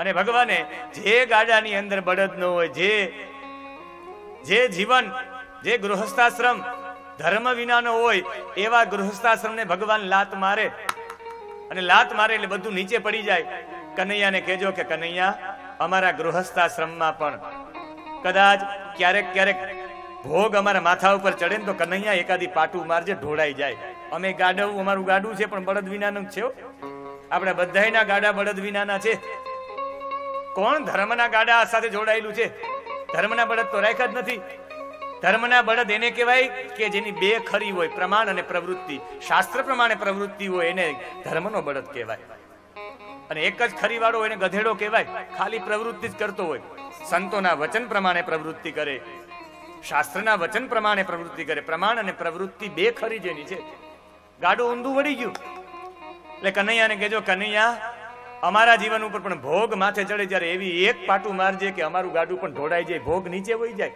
અને ભગવાને જે ગાડાની અંદર બળદ ન હોય, જે જે જીવન જે ગૃહસ્થાશ્રમ ધર્મ વિનાનો હોય એવા ગૃહસ્થાશ્રમને ભગવાન લાત મારે. અને લાત મારે એટલે બધું નીચે પડી જાય. કનૈયાને કહેજો કે કનૈયા અમારા ગૃહસ્થાશ્રમમાં પણ કદાચ ક્યારેક ક્યારેક ભોગ અમારા માથા ઉપર ચડે ને તો કનૈયા એકાદી પાટું મારજે, ઢોળાઈ જાય. અમે ગાડું અમારું ગાડું છે પણ બળદ વિનાનું છે. આપણા બધાયના ગાડા બળદ વિનાના છે. કોણ ધર્મના ગાડા સાથે જોડાયેલું છે? ધર્મના બળદ તો રાખ્યા જ નથી. ધર્મના બળદ એને કહેવાય કે જેની બે ખરી હોય, પ્રમાણ અને પ્રવૃત્તિ. શાસ્ત્ર પ્રમાણે પ્રવૃત્તિ હોય એને ધર્મનો બળદ કહેવાય. અને એક જ ખરી વાળો એને ગધેડો કહેવાય, ખાલી પ્રવૃત્તિ જ કરતો હોય. સંતોના વચન પ્રમાણે પ્રવૃત્તિ કરે, શાસ્ત્રના વચન પ્રમાણે પ્રવૃત્તિ કરે. પ્રમાણ અને પ્રવૃત્તિ બે ખરી જેની છે. ગાડું ઊંધું વળી ગયું એટલે કનૈયાને કહેજો કનૈયા અમારા જીવન ઉપર પણ ભોગ માથે ચડે જ્યારે એવી એક પાટું મારજે કે અમારું ગાડું પણ ઢોળાઈ જાય, ભોગ નીચે વહી જાય.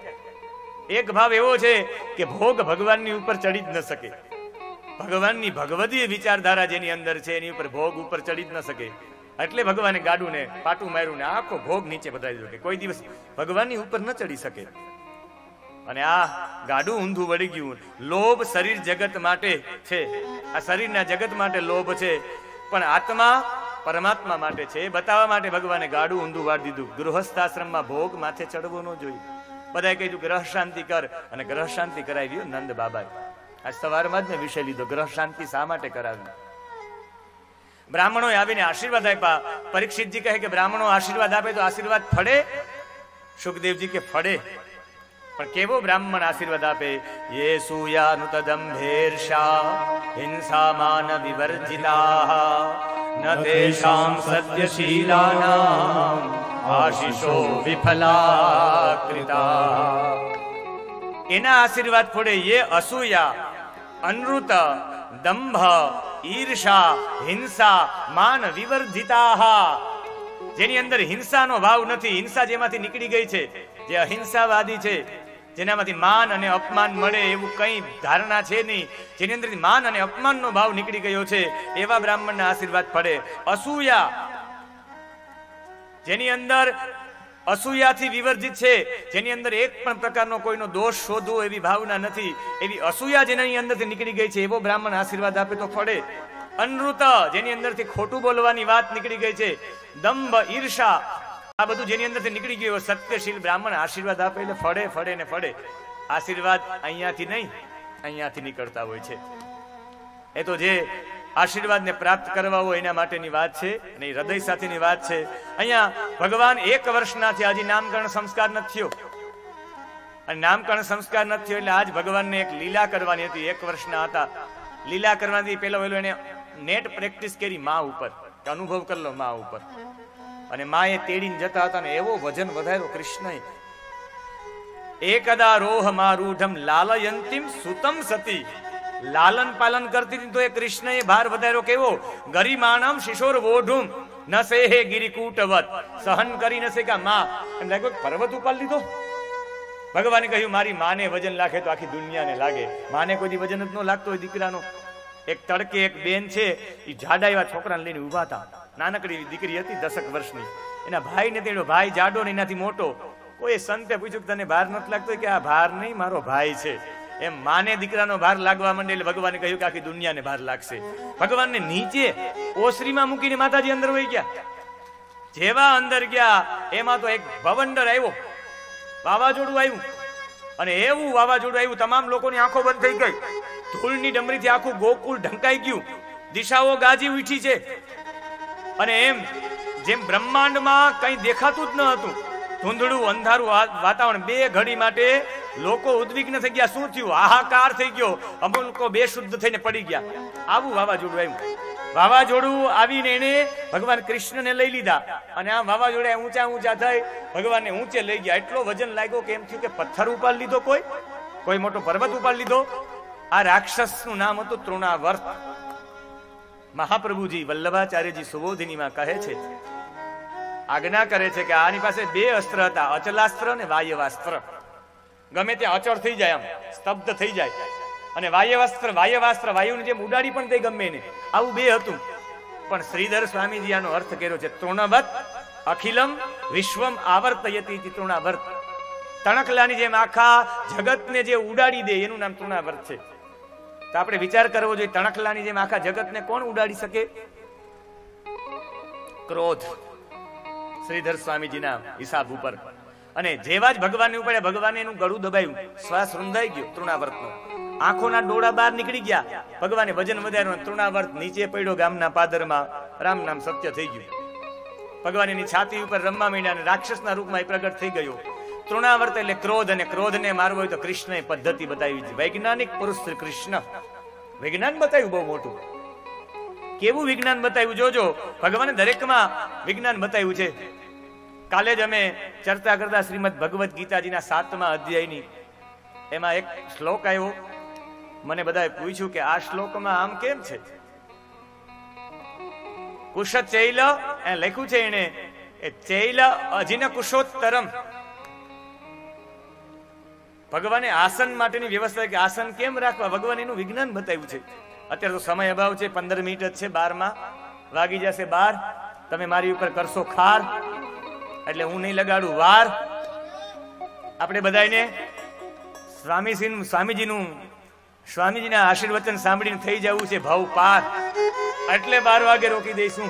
એક ભાવ એવો છે કે ભોગ ભગવાનની ઉપર ચડી જ ન શકે. ભગવાનની ભગવદીય વિચારધારા જેની અંદર છે એની ઉપર ભોગ ઉપર ચડી જ ન શકે. એટલે ભગવાને ગાડું ને પાટું માર્યું ને આખો ભોગ નીચે બતાવી દીધો કે કોઈ દિવસ ભગવાનની ઉપર ન ચડી શકે. અને આ ગાડું ઊંધું વળી ગયું. લોભ શરીર જગત માટે છે, આ શરીરના જગત માટે લોભ છે, પણ આત્મા પરમાત્મા માટે છે. એ બતાવવા માટે ભગવાને ગાડું ઊંધું વાળી દીધું. ગૃહસ્થાશ્રમમાં ભોગ માથે ચડવો ન જોઈએ. બધાએ કીધું ગ્રહ શાંતિ કર, અને ગ્રહ શાંતિ કરાવી દીધું નંદ બાબાએ. આજ સવારમાં જ મેં વિષય લીધો, ગ્રહ શાંતિ શા માટે કરાવી. બ્રાહ્મણોએ આવીને આશીર્વાદ આપ્યા. પરીક્ષિતજી કહે કે બ્રાહ્મણો આશીર્વાદ આપે તો આશીર્વાદ ફળે? સુખદેવજી કે ફળે, પણ કેવો બ્રાહ્મણ આશીર્વાદ આપે? યે સુયાનુતદંભેર્ષા હિંસામાન વિવર્જિતા ન તેષાં સત્યશીલાનાં આશીષો વિફલા કૃતા. એના આશીર્વાદ ફળે. યે અસૂયા, અનૃત, દંભ, ઈર્ષા, હિંસા માન વિવર્ધિતા, જેની અંદર હિંસાનો ભાવ નથી, હિંસા જેમાંથી નીકળી ગઈ છે, જે અહિંસાવાદી છે, જેનામાંથી માન અને અપમાન મળે એવું કઈ ધારણા છે નહીં, જેની અંદર માન અને અપમાનનો ભાવ નીકળી ગયો છે એવા બ્રાહ્મણના આશીર્વાદ પડે. અસૂયા, જેની અંદર અસૂયાથી વિવર્જિત છે, જેની અંદર એક પણ પ્રકારનો કોઈનો દોષ શોધવો એવી ભાવના નથી, એવી અસૂયા જેની અંદરથી નીકળી ગઈ છે એવો બ્રાહ્મણ આશીર્વાદ આપે તો ફળે. અનૃત, જેની અંદરથી ખોટું બોલવાની વાત નીકળી ગઈ છે. દંભ, ઈર્ષા, આ બધું જેની અંદરથી નીકળી ગયું એવો સત્યશીલ બ્રાહ્મણ આશીર્વાદ આપે એટલે ફળે, ફળે ને ફળે. આશીર્વાદ અહીંયાથી નહીં, અહીંયાથી નીકળતા હોય છે. એ તો જે आशीर्वाद ने प्राप्त करवा हो एना माटेनी वात छे अने हृदय साथेनी वात छे। अहींया भगवान एक वर्षना थी आजी नामकरण संस्कार नथी थयो अने नामकरण संस्कार नथी थयो एटले आज भगवानने एक लीला करवानी हती। एक वर्षना हता लीला करवाथी पेलो वेलो एने नेट प्रेक्टिस करी मां उपर अनुभव कर लो मां उपर अने माए तेडीने जता हता ने एवो वजन वधार्यो कृष्णए। एकदा रोह मारूढम लालयंतिम सुतम सती लालन पालन करती थी तो कृष्णए भार वधार्यो केवो गरिमाणम शिशोर वोढुम न सेहे गिरिकूटवत सहन करी न सका मां एम लागे पर्वत उपाड़ लीधो। भगवाने कह्यु मारी माने वजन लागे तो आखी दुनिया ने लागे। माने कोई वजन ज न लागतो होय दीकरानो। एक तड़के एक बेन छे ई जाडा एवा छोकराने लईने ऊभा था। नानकड़ी दीकरी हती दसक वर्षनी। एना भाईने तेडो भाई जाडो ने एनाथी मोटो। कोई संते पूछ्यु तने भार नथी लागतो के आ भार नहीं मारो भाई छे एम। माने दीकरानो भार लागवा मांडे એટલે भगवाने कह्यु के आखी दुनिया ने भार लागशे। भगवान ने नीचे ओसरी में मूकीने माताजी अंदर वही गया। जेवा अंदर गया एमां तो एक भवंडर आव्यो वावाजोडुं आव्युं अने एवुं वावाजोडुं आव्युं तमाम लोकोनी आंखो बंध थई गई। धूलनी डमरी थी आखू गोकुल ढंकाई गयुं। दिशाओ गाजी उठी छे अने एम जेम ब्रह्मांडमां कई देखातुं ज न हतुं। धुंधळु अंधारुं वातावरण बे घड़ी माटे लोको उद्विग्न थई गया। शुं थयुं हाहाकार थई गयो। अमुको बेशुद्ध थईने पड़ी गया। आवुं वावाजोडुं आव्युं। वावाजोडुं आवीने एणे भगवान कृष्णने लई लीधा अने आम वावाजोडे ऊंचा ऊंचा थई भगवानने ऊंचे लई गया। एटलो वजन लाग्यो के एम थयुं के पत्थर उपाड़ी लीधो कोई कोई मोटो पर्वत उपाड़ी लीधो। आ राक्षसनुं नाम हतुं तृणावर्त। महाप्रभुजी वल्लभाचार्यजी सुबोधिनीमां कहे छे आज्ञा करे छे के आनी पासे बे अस्त्र हता अचलास्त्र ने वायवास्त्र। गमे त्यां अचल थई जाय आम स्तब्ध थई जाय अने वायवास्त्र वायवास्त्र वायुने जेम उडाडी पण दे गमे ने आवुं बे हतुं। पण श्रीधर स्वामीजी आनो अर्थ कर्यो छे तृणावर्त अखिलम विश्वम आवर्तयति तृणावर्त। तणकलानी जेम आखा जगतने जे उडाडी दे एनुं नाम तृणावर्त छे। तो आपणे विचार करवो जोईए तणकलानी जेम आखा जगतने कोण उडाडी सके। क्रोध श्रीधर स्वामीजीना हिसाब उपर अने जेवा ज भगवानने उपाड्या भगवाने एनुं गळुं दबाव्युं। श्वास रुंधाई गयो तृणावर्तनो। आंखोना डोळा बहार निकळी गया। भगवाने वजन वधार्युं। तृणावर्त नीचे पड्यो गामना पादरमां। राम नाम सत्य थई गयुं। भगवान एनी छाती उपर रमवा मींड्या अने राक्षसना रूपमां प्रगट थई गयो। तृणावर्त एटले क्रोध अने क्रोधने मारवो तो कृष्णए पद्धति बतावी छे। वैज्ञानिक पुरुष श्री कृष्ण विज्ञान बताव्युं। बहु मोटुं केवुं विज्ञान बताव्युं। जोजो भगवाने दरेकमां विज्ञान बताव्युं छे। काले ज अमे चर्चा करता श्रीमद भगवद गीताजीना सातमा अध्यायनी एमां एक श्लोक आव्यो। मने बधाए पूछ्युं के आ श्लोकमां आम केम छे। कुश चैल ए लख्युं छे एणे ए चैल अजिन कुशोत्तरम। भगवाने आसन माटेनी व्यवस्था के आसन केम राखवा भगवाने एनुं विज्ञान बताव्युं छे। अत्यारे तो समय अभाव छे। पंदर मिनिट ज छे। बार मां वागी जशे। बार तमे मारी उपर करशो खार एटले हुं नहीं लगाडुं वार। आपणे बधाने स्वामीजीनुं स्वामीजीनुं स्वामीजीना आशीर्वचन सांभळीने थई जवुं छे भाव पार। एटले बार वागे रोकी दईशुं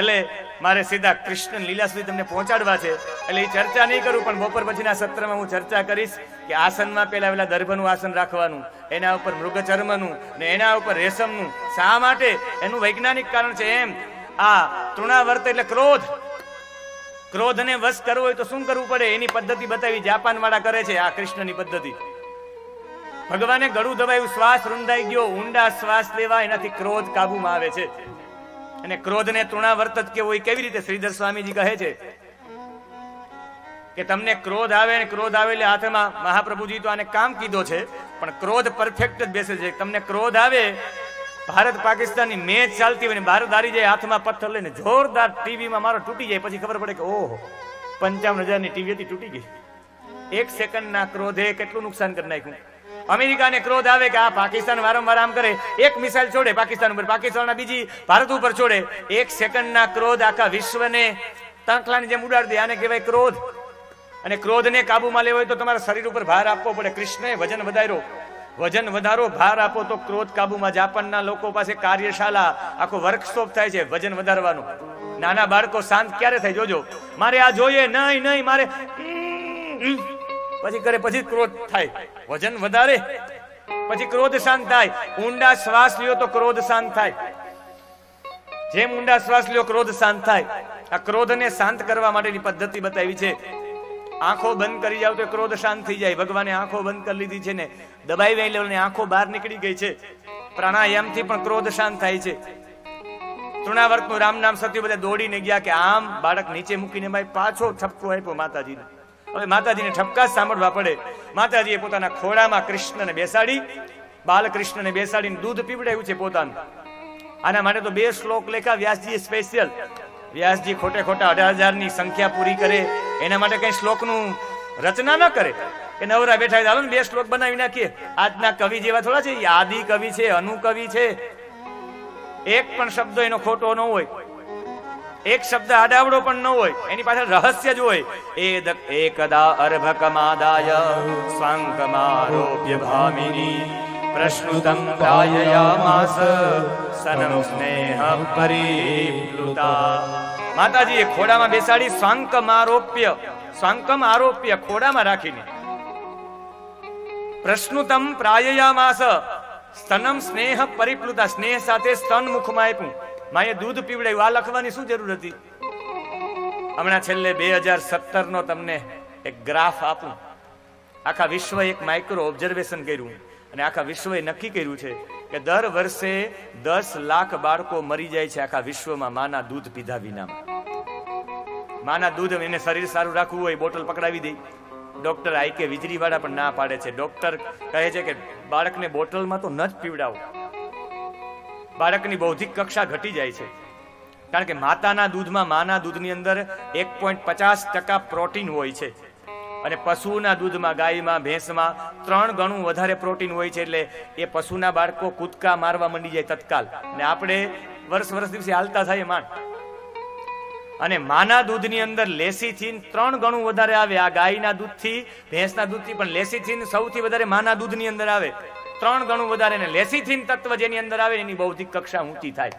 एटले मारे सीधा कृष्ण लीला सुधी तमने पहोंचाडवा छे। एटले चर्चा नहीं करूं पण बपोर पछीना सत्रमा हूँ चर्चा करीश के आसनमां पेला वेला दर्भनुं आसन राखवानुं एना उपर मृगचर्मनुं ने एना उपर रेशमनुं शा माटे एनुं वैज्ञानिक कारण छे। एम आ तृणावर्त एटले क्रोध क्रोधने वश करवो होय तो शुं करवुं पडे एनी पद्धति बतावी। जापानवाळा करे छे आ कृष्णनी पद्धति। भगवाने गळुं दबाव्युं। श्वास रुंधाई गयो। ઊંડા શ્વાસ લેવા એનાથી ક્રોધ કાબુમાં આવે છે। अने क्रोध ने तृणावर्त केवो ए केवी रीते श्रीधर स्वामीजी कहे छे के तमने क्रोध आवे ने क्रोध आवे ले हाथमां महाप्रभुजी तो आने काम कीधो छे पण क्रोध परफेक्ट ज बेसे छे। तमने क्रोध आवे भारत पाकिस्तान नी मैच चालती होय ने भारत हारी जाय हाथमां पत्थर लईने जोरदार टीवी मां मारो तूटी जाय पछी खबर पड़े के ओहो पंचावन हज़ार नी टीवी हती तूटी गई। एक सेकंड ना क्रोधे केटलुं नुकसान करी नाख्युं। अमेरिका ने क्रोध आवे के आ पाकिस्तान वारंवार आम करे एक मिसाइल छोड़े पाकिस्तान पर पाकिस्तान बीजी भारत पर छोड़े। एक सेकंड ना क्रोध आखा विश्व ने तंखलानी जेम उड़ाड़ी दे आने कहेवाय क्रोध। अने क्रोध ने काबू में लेवो तो तमारा शरीर उपर भार आपवो पड़े। कृष्णे वजन वधार्यो वजन वधारो भार आपो तो क्रोध काबू में। जापान ना लोको पासे कार्यशाला आखो वर्कशॉप थाय छे वजन वधारवानो। नाना बाळको शांत क्यारे थाय जोजो मारे आ जोईए नहीं नहीं मारे पछी करे पछी क्रोध थाय। वजन वधारे પછી ક્રોધ શાંત થાય. ઊંડા શ્વાસ લ્યો તો ક્રોધ શાંત થાય. જેમ ઊંડા શ્વાસ લ્યો ક્રોધ શાંત થાય. આ ક્રોધને શાંત કરવા માટેની પદ્ધતિ બતાવી છે. આંખો બંધ કરી જાવ તો ક્રોધ શાંત થઈ જાય. ભગવાને આંખો બંધ કરી લીધી છે ને દબાઈ વહી લેવાની આંખો બહાર નીકળી ગઈ છે. પ્રાણાયામથી પણ ક્રોધ શાંત થાય છે. તૃણાવર્તનું રામ નામ સત્યુ બધા દોડીને ગયા કે આમ બાળક નીચે મૂકીને ભાઈ પાછો ઠપકો આપ્યો માતાજીને. હવે માતાજીને ઠપકા સાંભળવા પડે. માતાજીએ પોતાના ખોળામાં કૃષ્ણને બેસાડી બાલકૃષ્ણને બેસાડીને દૂધ પીવડાવ્યું છે પોતાનું. આના માટે તો બે શ્લોક લેખા વ્યાસજીએ સ્પેશિયલ. વ્યાસજી ખોટે ખોટા અઢાર હજાર ની સંખ્યા પૂરી કરે એના માટે કઈ શ્લોક નું રચના ના કરે કે નવરા બેઠા ચાલો ને બે શ્લોક બનાવી નાખીએ. આજના કવિ જેવા થોડા છે. આદિ કવિ છે, અનુકવિ છે. એક પણ શબ્દ એનો ખોટો ન હોય, એક શબ્દ આડાવડો પણ ન હોય, એની પાછળ રહસ્ય જ હોય. એ એકદા અર્ભકમાદાય સ્વાંકમારોપ્ય ભામિની પ્રશ્નુતં ગાયયામાસ સનમ સ્નેહ પરિપ્લુતા. માતાજીએ ખોડામાં બેસાડી સ્વાંકમ આરોપ્ય, સ્વાંકમ આરોપ્ય ખોડામાં રાખીને પ્રશ્નુતમ પ્રાયયામાસ સ્તનમ સ્નેહ પરિપ્લુતા. સ્નેહ સાથે સ્તન મુખમાં આપ્યું. માએ દૂધ પીવડાવ્યું. આ લખવાની શું જરૂર હતી? હમણાં છેલ્લે બે હજાર સત્તર નો તમને એક ગ્રાફ આપું. આખા વિશ્વએ એક માઇક્રો ઓબ્ઝર્વેશન કર્યું અને આખા વિશ્વએ નક્કી કર્યું છે કે દર વર્ષે દસ લાખ બાળકો મરી જાય છે આખા વિશ્વમાં માના દૂધ પીધા વિનામાં. માના દૂધ એને શરીર સારું રાખવું હોય બોટલ પકડાવી દે. ડોક્ટર આઈ કે વીજળીવાળા પણ ના પાડે છે. ડોક્ટર કહે છે કે બાળકને બોટલમાં તો ન જ પીવડાવો. બાળકની બૌદ્ધિક કક્ષા ઘટી જાય છે. કારણ કે માતાના દૂધમાં માના દૂધની અંદર એક પોઈન્ટ પચાસ ટકા પ્રોટીન હોય છે અને પશુના દૂધમાં ગાયમાં ભેંસમાં ત્રણ ગણું વધારે પ્રોટીન હોય છે. એટલે એ પશુના બાળકો કૂદકા મારવા માંડી જાય તત્કાલ. અને આપણે વર્ષ વર્ષ દિવસે હાલતા થાય માન. અને માના દૂધની અંદર લેસીથીન ત્રણ ગણું વધારે આવે. આ ગાયના દૂધથી ભેંસના દૂધથી પણ લેસીથીન સૌથી વધારે માના દૂધની અંદર આવે. ત્રણ ગણું વધારે. અને લેસીથીન તત્વ જેની અંદર આવે એની બૌદ્ધિક કક્ષા ઊંચી થાય.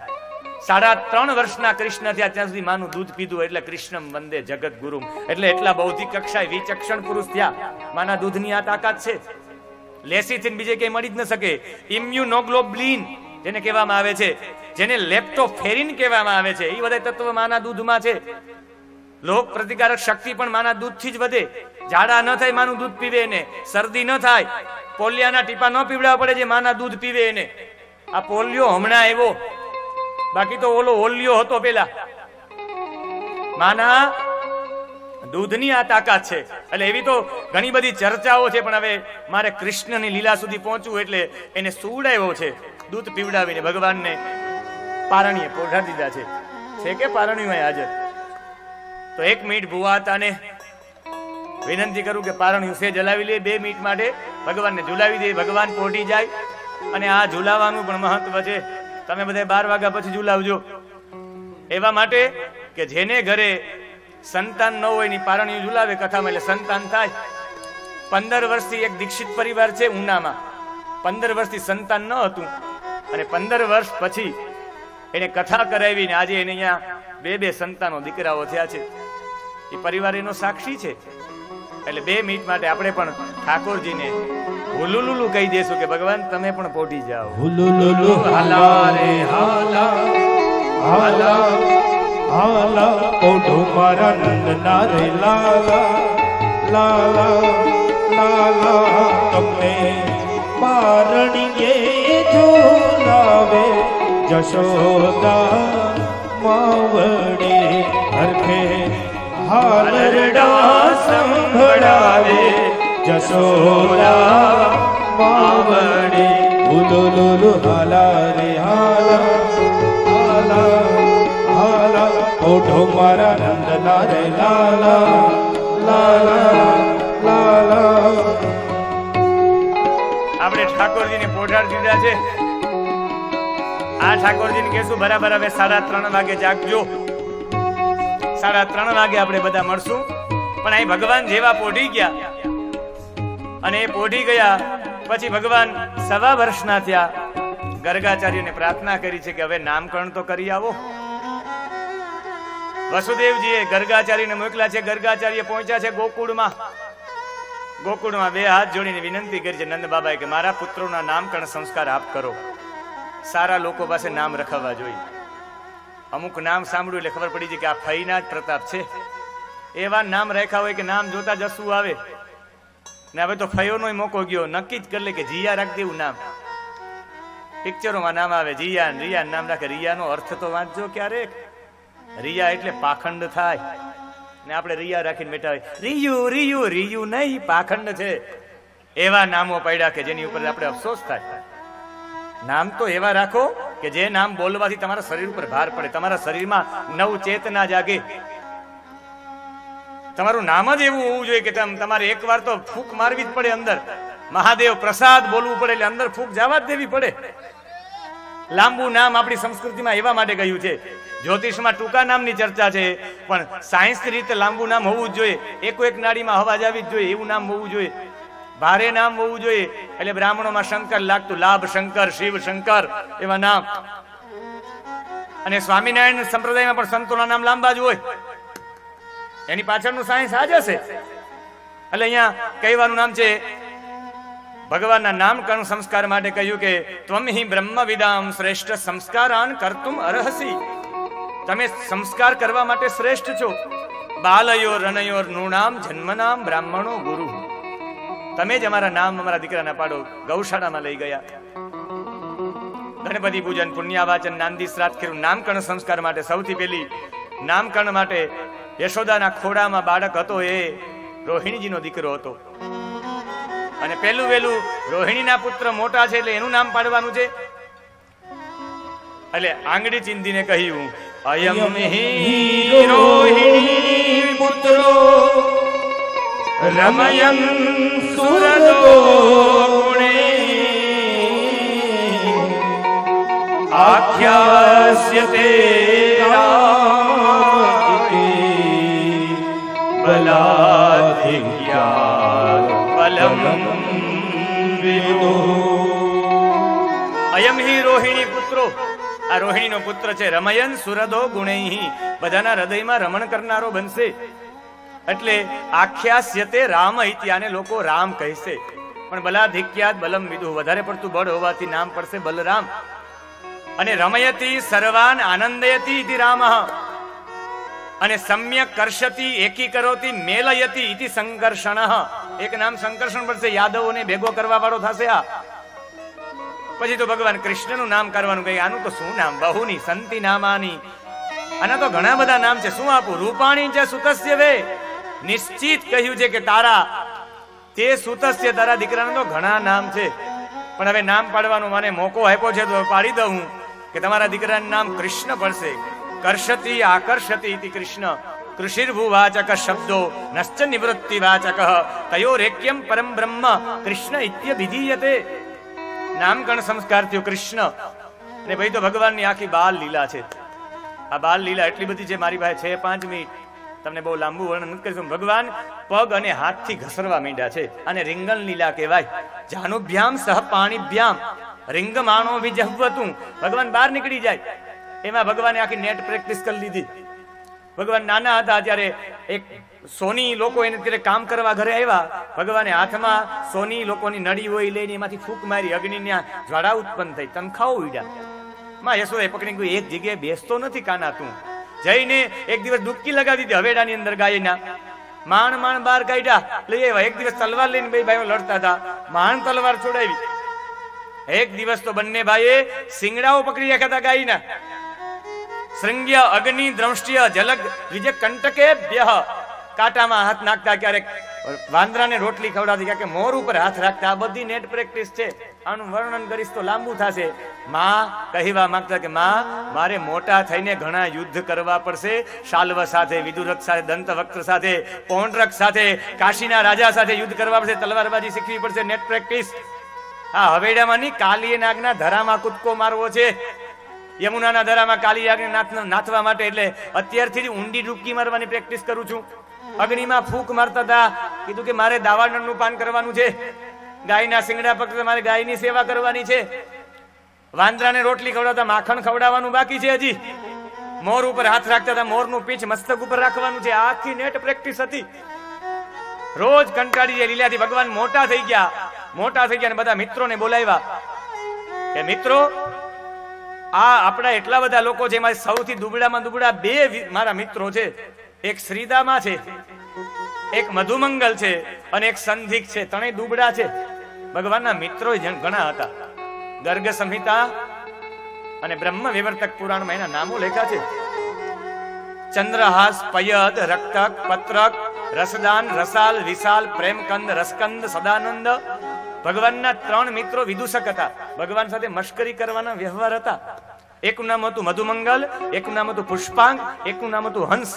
સાડા ત્રણ વર્ષના કૃષ્ણ થયા ત્યાં સુધી માનું દૂધ પીધું એટલે કૃષ્ણમ વંદે જગત ગુરુમ. એટલે એટલા બૌદ્ધિક કક્ષાએ વિચક્ષણ પુરુષ થયા. માના દૂધની આ તાકાત છે. લેસીથીન બીજે ક્યાંય મળી જ ન શકે. ઇમ્યુનોગ્લોબ્લિન જેને કહેવામાં આવે છે, જેને લેપ્ટોફેરિન કહેવામાં આવે છે, એ બધા તત્વ માના દૂધમાં છે. લોક પ્રતિકારક શક્તિ પણ માના દૂધથી જ વધે. ઝાડા ન થાય માનું દૂધ પીવે એને. શરદી ન થાય. પોલિયાના ટીપા ન પીવડાવવા પડે જે માના દૂધ પીવે એને. આ પોલિયો હમણાં આવ્યો, બાકી તો ઓલો ઓલિયો હતો પેલા. માના દૂધની આ તાકાત છે. એટલે એવી તો ઘણી બધી ચર્ચાઓ છે, પણ હવે મારે કૃષ્ણની લીલા સુધી પહોંચવું એટલે એને સુવડાવ્યો છે. દૂધ પીવડાવીને ભગવાનને પારણીએ પોઢા દીધા છે. છે કે પારણીમાં હાજર? તો એક મિનિટ ભુવાતાને વિનંતી કરું કે પારણી ઉસે જલાવી લે. બે મિનિટ માટે ભગવાનને ઝુલાવી દે. ભગવાન પોઢી જાય. અને આ ઝુલાવાનું પણ મહત્વ છે. તમે બધા બાર વાગ્યા પછી ઝુલાવજો એવા માટે કે જેને ઘરે સંતાન ન હોય ની પારણી ઝુલાવે કથામાં એટલે સંતાન થાય. પંદર વર્ષથી એક દીક્ષિત પરિવાર છે ઉનામાં. પંદર વર્ષથી સંતાન ન હતું અને પંદર વર્ષ પછી એને કથા કરાવીને આજે એને અહીંયા બે બે સંતાનો દીકરાઓ થયા છે. એ પરિવાર એનો સાક્ષી છે. એટલે બે મિનિટ માટે આપણે પણ ઠાકોરજીને હુલુલુલુ કહી દેશું કે ભગવાન તમે પણ પોઢી જાઓ. હુલુલુલુ હાલા રે હાલા હાલા હાલા પોઢો મારા નંદના રે લાલા લાલા લાલા તમને પારણીએ ઝુલાવે જશોદા માવડે હરખે હાલરડા સંભળાવે જશોદા માવડે. ઉલોલોલો હાલા રે હાલા હાલા હાલા ઓઢો મારા નંદના રે લાલા લાલા લાલા. આપણે ઠાકોરજીને પોઢાર દીધા છે. આ ઠાકોરજીને કહેશું બરાબર હવે સાડા ત્રણ વાગે જાગજો. સાડા ત્રણ વાગે આપણે બધા મળશું. પણ અહીં ભગવાન જેવા પોઢી ગયા અને એ પોઢી ગયા પછી ભગવાન સવા વર્ષના થયા. ગર્ગાચાર્યને પ્રાર્થના કરી છે કે હવે નામકરણ તો કરી આવો. વસુદેવજીએ ગર્ગાચાર્યને મોકલ્યા છે. ગર્ગાચાર્ય પહોંચ્યા છે ગોકુળમાં. गोकुल में बे हाथ जोड़ी विनती करी नंद बाबाए कि मारा पुत्रों ना नामकरण संस्कार आप करो। सारा लोग पास नाम रखवा जोई। अमुक नाम सांभळ्युं एटले खबर पड़ी जी कि आ फईना ज प्रताप छे। एवा नाम राख्या होय के नाम जोता ज हसवुं आवे ने हवे तो फयोनोय मोको गयो। नक्की ज कर ले के जिया राख देवुं नाम। पिक्चरों में नाम आवे जिया ने रिया नाम राखे। रिया नो अर्थ तो वांचजो क्यारेक। रिया एटले पाखंड थाय ने आपणे रिया राखीने बेठा होय। रियु रियु रियु नहीं पाखंड छे। एवा नामो पड्या के जेनी उपर आपणे अफसोस थाय। नाम तो एवा राखो के जे नाम बोलवाथी तमारा शरीर पर भार पड़े, तमारा शरीर में नव चेतना जागे। तमारू नाम ज एवुं होवुं जोईए के तम तमारे एकवार तो फूक मारवी ज पड़े। अंदर महादेव प्रसाद बोलवुं पड़े, अंदर फूक जावा ज देवी पड़े। लांबू नाम आपणी संस्कृति में एवा माटे गयुं छे। ज्योतिष में टूका नामनी चर्चा छे, पण साइंस की रीते लांबू नाम होवुं ज जोईए। एको एक नाड़ी में हवा जावी ज जोईए, एवुं नाम होवुं जोईए। भारे नाम होवुं जोईए एटले ब्राह्मणों में शंकर लागतुं। लाभ शंकर, शिव शंकर एवा नाम। अने स्वामीनारायण संप्रदाय में पण संतोना नाम लांबा ज होय। एनी पाछळनुं साइंस आज हशे। एटले अहींया कहेवानुं नाम छे भगवानना नामकरण संस्कार माटे कह्युं के त्वम हि ब्रह्मविदाम श्रेष्ठ संस्कारान कर्तुम अर्हसि। तमे संस्कार करवा माटे श्रेष्ठ छो। बालयोर रणयोर नृणाम जन्मनाम ब्राह्मणो गुरु। तमे ज अमारा नाम अमारा दीकराने पाडो। गौशाळामां लई गया, गणपति पूजन, पुण्यावाचन, नांदी श्राद्ध कर्युं। नामकरण संस्कार माटे सौथी पहेली नामकरण माटे यशोदाना खोडामां बाळक हतो। ए रोहिणीजीनो दीकरो हतो अने पहेलुं वेलुं रोहिणीना पुत्र मोटा छे એટલે એનું નામ પાડવાનું છે। એટલે આંગળી ચીંધીને કહ્યું અયમ હિ રોહિણી પુત્રો રમયં સુરલોકણે આખ્યાસ્યતે રામતિ બલાધિક્યા બલમ વિદો। અયમ હિ રોહિણી પુત્રો, આ રોહિણીનો પુત્ર છે। રમયન સુરદો ગુણૈહિ, બધાના હૃદયમાં રમણ કરનારો બનશે। એટલે આખ્યાસ્યતે રામ ઇતિ, આને લોકો રામ કહેશે। પણ બલાધિક્યાત બલમ વિદુઃ, વધારે પડતું બળ હોવાથી નામ પડશે બલરામ। અને રમયતી સર્વાન આનંદયતી ઇતિ રામઃ, અને સમ્યક કર્ષતિ એકી કરોતિ મેલયતી ઇતિ સંકર્ષણઃ। એક નામ સંકર્ષણ પડશે, યાદવોને ભેગો કરવા વાળો થશે। આ પછી તો ભગવાન કૃષ્ણનું નામ કરવાનું કહે। આનું તો શું નામ? બહુની સંતિ નામાની, આના તો ઘણા બધા નામ છે, શું આપું? રૂપાણી છે સુતસ્ય વે। निश्चित कहू के तारा ते सुतस्य, तारा दीकराना तो घणा नाम छे, पण हवे नाम पाडवानो माने मोको आप्यो छे तो पाडी दऊं के तमारा दीकराना नाम कृष्ण पड़शे। कर्षति आकर्षति इति कृष्ण, कृषिर्भुवाचक शब्दो नश्च निवृत्तिवाचक, तयोरेक्यं परं ब्रह्म कृष्ण इत्यभिधीयते। नामकरण संस्कार थयो कृष्ण ने भाई तो भगवाननी आखी बाल लीला छे। आ बाल लीला एटली बधी जे मारी पासे छे पांच मिनिट तमने बहु लांबू वर्णन न करूं। भगवान पग अने हाथ थी घसरवा मींड्या छे अने रिंगण लीला कहेवाय। जानुभ्याम सह पाणीभ्याम रिंगमाणो विजहवतु। भगवान बहार निकळी जाय एमां भगवाने आखी नेट प्रेक्टिस करी लीधी। भगवान नाना हता त्यारे एक सोनी लोको एने त्यारे काम करवा घरे आव्या। भगवाने हाथमां सोनी लोकोनी नड़ी होय लईने एमांथी फूंक मारी, अग्निनी ज्वाळा उत्पन्न थई, तनखाओ उड्या। मां यशोदाए पकड़ीने कह्युं एक जग्याए बेसतो नथी काना तूं। जईने एक दिवस डुबकी लगावी दी हवेडानी अंदर गायना। माण माण बार काढ्या लई आव्या। एक दिवस तलवार लईने बे भाईओ लड़ता था, माण तलवार छोडावी। एक दिवस तो बन्ने भाईए सिंगड़ाओ पकड़ी राख्या था गायना। श्रृंग्य अग्नि द्रंष्ट्य जलग विजय कंटके व्यह, काटामां हाथ नाखता क्यारेक वांदराने रोटली खवडाती क्यारेक मोर उपर हाथ राखता। आ बधी नेट प्रेक्टिस छे। આનું વર્ણન કરીશ તો લાંબુ થશે। માં કહેવા માંગતા કે માં મારે મોટા થઈને ઘણા યુદ્ધ કરવા પડશે। શાલ્વ સાથે, વિદુરક સાથે, દંતવક્ત્ર સાથે, પૌંડરક સાથે, કાશીના રાજા સાથે યુદ્ધ કરવા પડશે। તલવારબાજી શીખવી પડશે, નેટ પ્રેક્ટિસ। હા હવેડામાં ની કાલી નાગના ધરામાં કૂદકો મારવો છે। યમુનાના ધરામાં કાલી નાગને નાથવા માટે એટલે અત્યારથી જ ઊંડી ડૂબકી મારવાની પ્રેક્ટિસ કરું છું। અગ્નિમાં ફૂંક મારતા હતા, કીધું કે મારે દાવાનળનું પાન કરવાનું છે। ગાયના સિંગડા પકડતા મારે ગાયની સેવા કરવાની છે। વાંદરાને રોટલી ખવડાવતા માખણ ખવડાવવાનું બાકી છે હજી। મોર ઉપર હાથ રાખતા હતા, મોરનું પીંછ મસ્તક ઉપર રાખવાનું છે। આખી નેટ પ્રેક્ટિસ હતી। रोज कंटाळी लीला थी भगवान मोटा थई गया मोटा थई गया ने बधा मित्रों ने बोलाव्या के मित्रों आ आपड़ा एटला बधा लोको जेमां सौथी दुबड़ामां दुबड़ा बे मारा मित्रों छे, एक श्रीदामा छे, एक मधुमंगल छे अने एक संधिक छे, तणे दुबड़ा छे। भगवानना मित्रों घणा हता। गर्ग संहिता अने ब्रह्म विवर्तक पुराण में एना नामो लेख्या छे। चंद्रहास, पयद, रक्तक, पत्रक, रसदान, रसाल, विशाल, प्रेमकंद, रसकंद, सदानंद भगवानना त्रण मित्रों विदूषक हता। भगवान साथे मश्करी करवाना व्यवहार हता। एकनुं नाम हतुं मधुमंगल, एकनुं नाम हतुं पुष्पांग, एकनुं नाम हतुं हंस।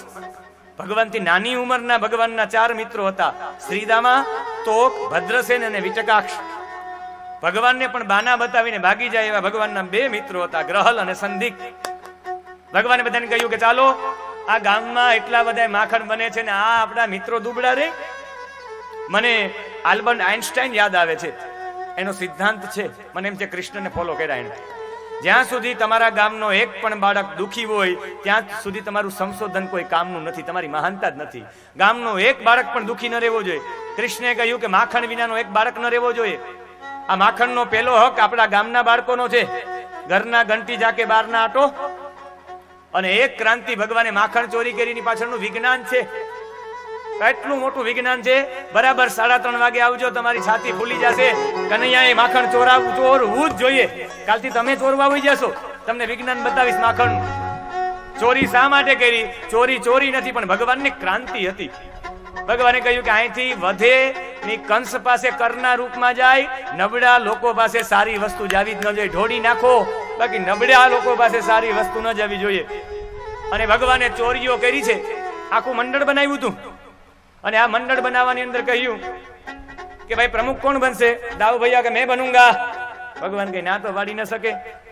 भगवानथी नानी उमरना भगवानना चार मित्रों हता। श्रीदामा, तोक, भद्रसेन अने विटकाक्ष। भगवानने पण बाना बतावीने भागी जाय एवा भगवानना बे मित्रों हता, ग्रहल अने संधिक। भगवाने बधाने कह्युं के चालो आ गाममां एटला बधा माखण बने छे ने आ आपड़ा मित्रों दुबड़ा रे। मने आल्बर्ट आइंस्टाइन याद आवे छे, एनो सिद्धांत छे, मने एम छे कृष्णने फॉलो कर्या एणे। ज्यां सुधी तमारा गामनो एक पण बाळक दुखी होय त्यां सुधी तमारुं संशोधन कोई कामनुं नथी, तमारी महानता ज नथी। गामनो एक बाळक पण दुखी न रहेवो जोईए। कृष्णे कह्युं के माखण विनानो एक बाळक न रहेवो जोईए। आ माखणनो पहेलो हक आपड़ा गामना बाळकोनो छे। घरना घंटी जाके बारना आटो अने एक क्रांति भगवाने माखण चोरी करीनी पाछळनुं विज्ञान छे। કેટલું મોટું વિજ્ઞાન છે। બરાબર સાડા ત્રણ વાગે આવજો, તમારી છાતી ફૂલી જશે। કનૈયાએ માખણ ચોરાવું ચોરવું જ જોઈએ। કાલથી તમે ચોરવા આવી જશો, તમને વિજ્ઞાન બતાવીશ માખણ ચોરી શા માટે કરી। ચોરી ચોરી નથી પણ ભગવાનની ક્રાંતિ હતી। ભગવાને કહ્યું કે અહીંથી વધે ની કંસ પાસે કરના રૂપમાં જાય, નબળા લોકો પાસે સારી વસ્તુ જાવી જ ન જોઈએ। ઢોળી નાખો, બાકી નબળા લોકો પાસે સારી વસ્તુ ન જાવી જોઈએ। અને ભગવાને ચોરીઓ કરી છે, આખું મંડળ બનાવ્યું હતું। અને આ મંડળ બનાવવાની અંદર કહ્યું કે ભાઈ પ્રમુખ કોણ બનશે? દાઉ ભૈયા કે મેં બનુંગા। ભગવાન કે ના તો વાડી ન શકે।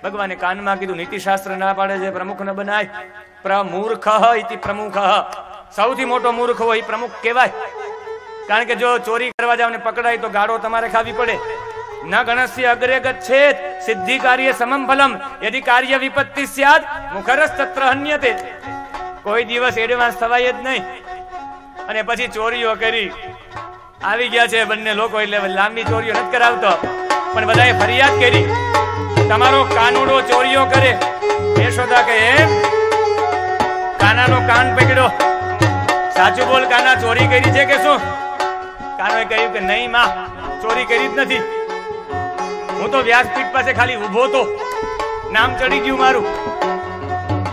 ભગવાને કાનમાં કીધું નીતિશાસ્ત્ર ના પાડે છે, પ્રમુખ ન બનાય। પ્રમૂર્ખ ઇતિ પ્રમુખ, સૌથી મોટો મૂર્ખ હોય પ્રમુખ કહેવાય। કારણ કે જો ચોરી કરવા જાવ ને પકડાય તો ગાળો તમારે ખાવી પડે। ના ગણસ્ય અગ્રેગત છે સિદ્ધિ કાર્ય સમમ ફલમ, યદિ કાર્ય વિપત્તિ સ્યાદ મુખરસ્તત્ર હન્યતે। કોઈ દિવસ એડવાન્સ થવાય જ નહીં। અને પછી ચોરીઓ કરી આવી ગયા છે બંને લોકો, એટલે લાંબી ચોરીઓ નથી કરાવતો। પણ બધાએ ફરિયાદ કરી, તમારો કાનુડો ચોરીઓ કરે। યશોદા કહે કાનાનો કાન પકડો, સાચું બોલ કાના, ચોરી કરી છે કે શું? કાનોએ કહ્યું કે નહીં માં, ચોરી કરી જ નથી। હું તો વ્યાસપીઠ પાસે ખાલી ઊભો તો, નામ ચડી ગયું મારું।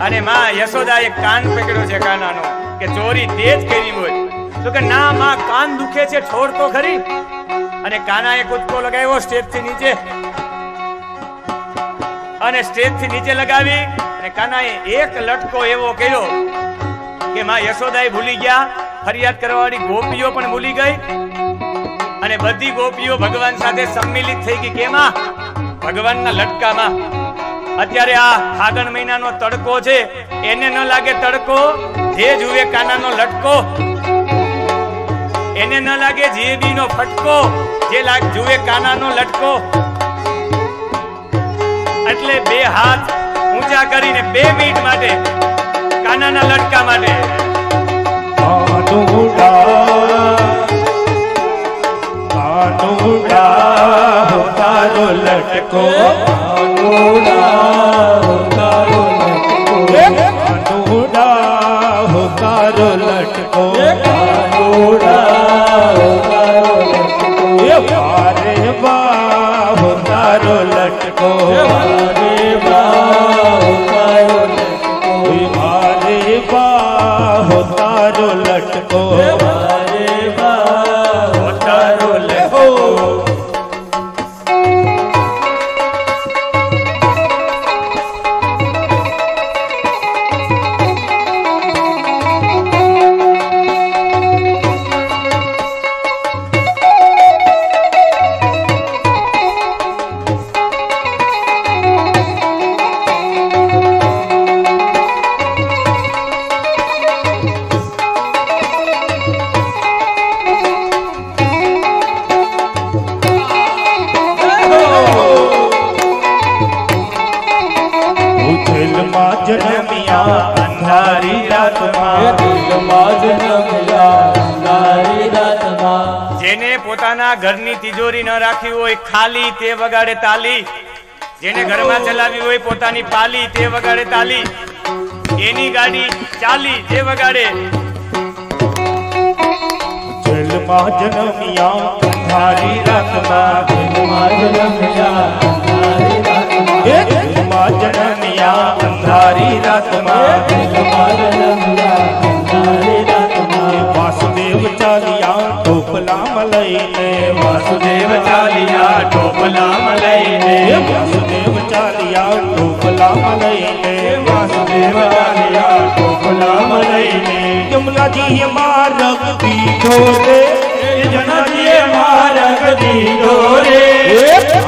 અને માં યશોદાએ કાન પકડ્યો છે કાનાનો કે ચોરી તે જ કરી હોય। તો કે ના માં, કાન દુખે છે, છોડ તો ખરી। અને કાનાએ કૂદકો લગાવ્યો સ્ટેજથી નીચે, અને સ્ટેજથી નીચે લગાવી અને કાનાએ એક લટકો એવો કર્યો કે માં યશોદાએ ભૂલી ગયા, ફરિયાદ કરવાવાળી ગોપીઓ પણ ભૂલી ગઈ। અને બધી ગોપીઓ ભગવાન સાથે સંમિલિત થઈ ગઈ કેમાં? ભગવાનના લટકામાં। અત્યારે આ ફાગણ મહિનાનો તડકો છે, એને ન લાગે તડકો જે જુએ કાનાનો લટકો, એને ન લાગે જીબીનો ફટકો જે લાગ જુએ કાનાનો લટકો। એટલે બે હાથ ઊંચા કરીને બે મિનિટ માટે કાનાના લટકા માટે તારો લટકો પોતાના ઘરની તિજોરી ન રાખી હોય ખાલી તે વગાડે તાલી, જેને ઘરમાં ચલાવી હોય પોતાની પાલી તે વગાડે તાલી, એની ગાડી ચાલી તે વગાડે। જલમાં જન્મ્યા અંધારી રાતમાં, જલમાં જન્મ્યા અંધારી રાતમાં, જલમાં જન્મ્યા અંધારી રાતમાં, જલમાં જન્મ્યા અંધારી રાતમાં। વાસુદેવ ચાલ્યા ટોપલા મલઈને, વાસુદેવ ચાલ્યા ટોપલા મલઈને, વાસુદેવ ચાલ્યા ટોપલા મલઈને, વાસુદેવ ચાલ્યા ટોપલા મલઈને। जमुना जी ये मारग दीदो रे, जमुना जी ये मारग दीदो रे,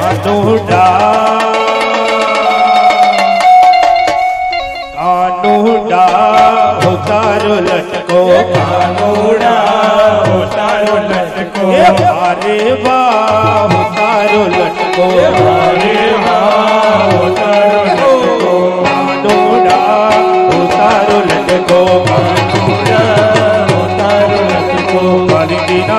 कानोडा कानोडा हो तारो लटको, कानोडा हो तारो लटको, अरे वाह हो तारो लटको, अरे वाह हो तारो लटको, कानोडा हो तारो लटको, कानूडा कानूडा हो तारो लटको, कानूडा हो तारो लटको, कानूडा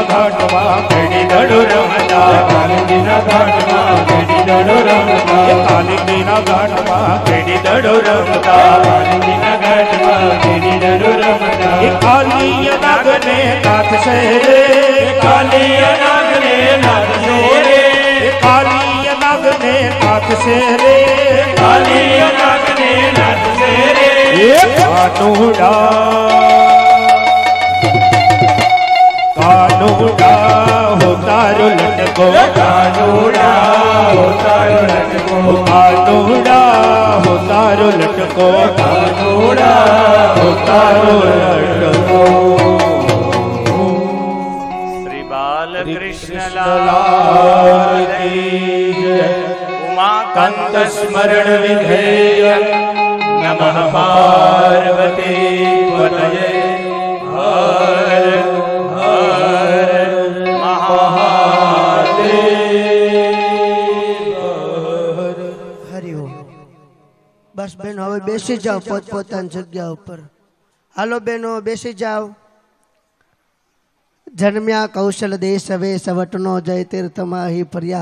हो तारो लटको, कानूडा हो तारो लटको। श्री बालकृष्ण लाल की उमाकांत स्मरण विधेय, नमः पार्वती पतये। हर हर महादेव। हरिओम। बस बहनों હવે બેસી જાવ પોત પોતાની જગ્યા ઉપર। હાલો બહેનો બેસી જાવ। जन्म्या कौशल देश वे सवटनो जय तीर्थ माही फरिया,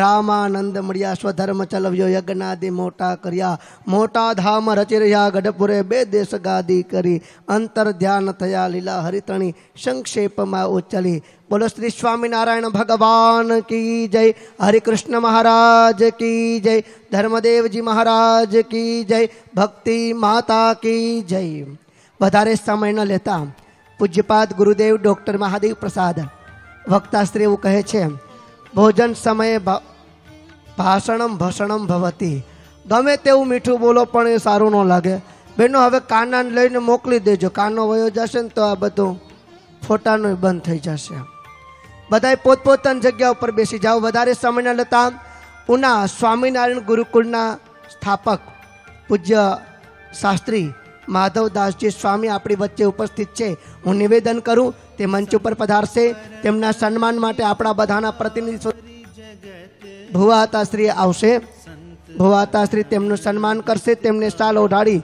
रामानंद मरिया स्वधर्म चलव्यो यज्ञादि मोटा करिया, मोटा धाम रचि रहा गढ़पुरे बे देश गादी करी, अंतर ध्यान थया लीला हरितणी संक्षेप में उचली। बोलो श्री स्वामीनारायण भगवान की जय। हरि कृष्ण महाराज की जय। धर्मदेव जी महाराज की जय। भक्ति माता की जय। वधारे समय न लेता पूज्यपाद गुरुदेव डॉक्टर महादेव प्रसाद वक्ताश्री वो कहे छे, भोजन समय भाषणम भसणम भवती। गमे तेवुं मीठू बोलो पण ए सारू न लागे। बेनो हवे काना लईने मोकली देजो, कानो वयो जशे तो आ बधुं फोटानुं बंद थई जशे। बधाय पोतपोतानी जग्या उपर बेसी जाओ। वधारे समय न लेता पुना स्वामीनारायण गुरुकुलना स्थापक पूज्य शास्त्री माधवदास जी स्वामी अपनी वच्चे उपस्थित छे। हूँ निवेदन करूँ ते मंच पर पधारशे, तेमना सन्मान माटे आपणा बधाना प्रतिनिधि भुवाताश्री आवशे। भुवाताश्री तेमनुं सन्मान करशे, तेमने शाल ओढ़ाड़ी।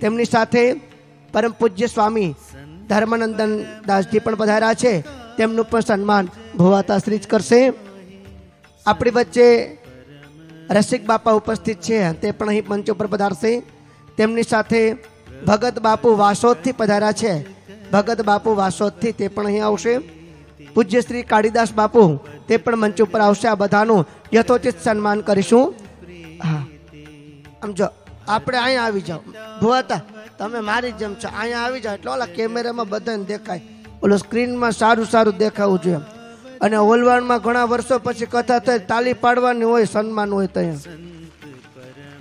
तेमनी साथे परम पूज्य स्वामी धर्मानंदन दास जी पण पधार्या छे, तेमनुं पण सन्मान भुवाताश्री ज करशे। अपनी वच्चे रसिक बापा उपस्थित छे, ते पण अहीं मंच पर पधारशे। तेमनी साथे भगत बापू वासोद थी पधार्या छे, भगत बापू वासोद थी ते पण अहीं आवशे। पूज्य श्री कालिदास बापू ते पण मंच पर आवशे। आ बधानुं यथोचित सन्मान करीशुं। हाँ आम जो आपणे अहीं आवी जाओ। भुवाता तमे मारी जेम छो, अहीं आवी जाओ एटले ओला केमेरामां बधाने देखाय, ओलो स्क्रीनमां सारू सारू देखावुं जोईए। अने ओलवाणमां घणा वर्षो पछी कथा थई, ताली पाडવાની होय, सन्मान होय। तया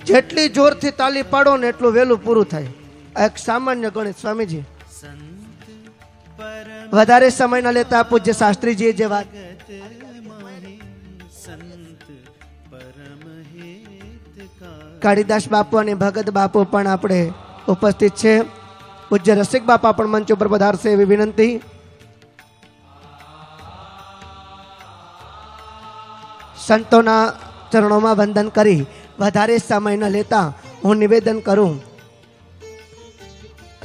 जेटली जोरथी ताली पाडो ने एटलुं वेलुं पूरुं थाय। एक सामान्य गणित स्वामी जी। वधारे समय न लेता पूज्य शास्त्री जी जे बात कालिदास बापू और भगत बापू पण आपणे उपस्थित छे। पूज्य रसिक बापा पण मंच पर पधारशे एवी विनंती। संतोना चरणों में वंदन करी वधारे समय न लेता हूँ निवेदन करूं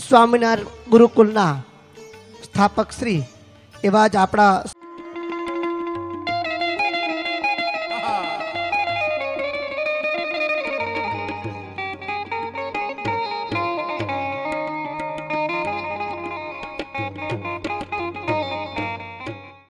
स्वामीनारायण गुरुकुलना स्थापक श्री एवं आपड़ा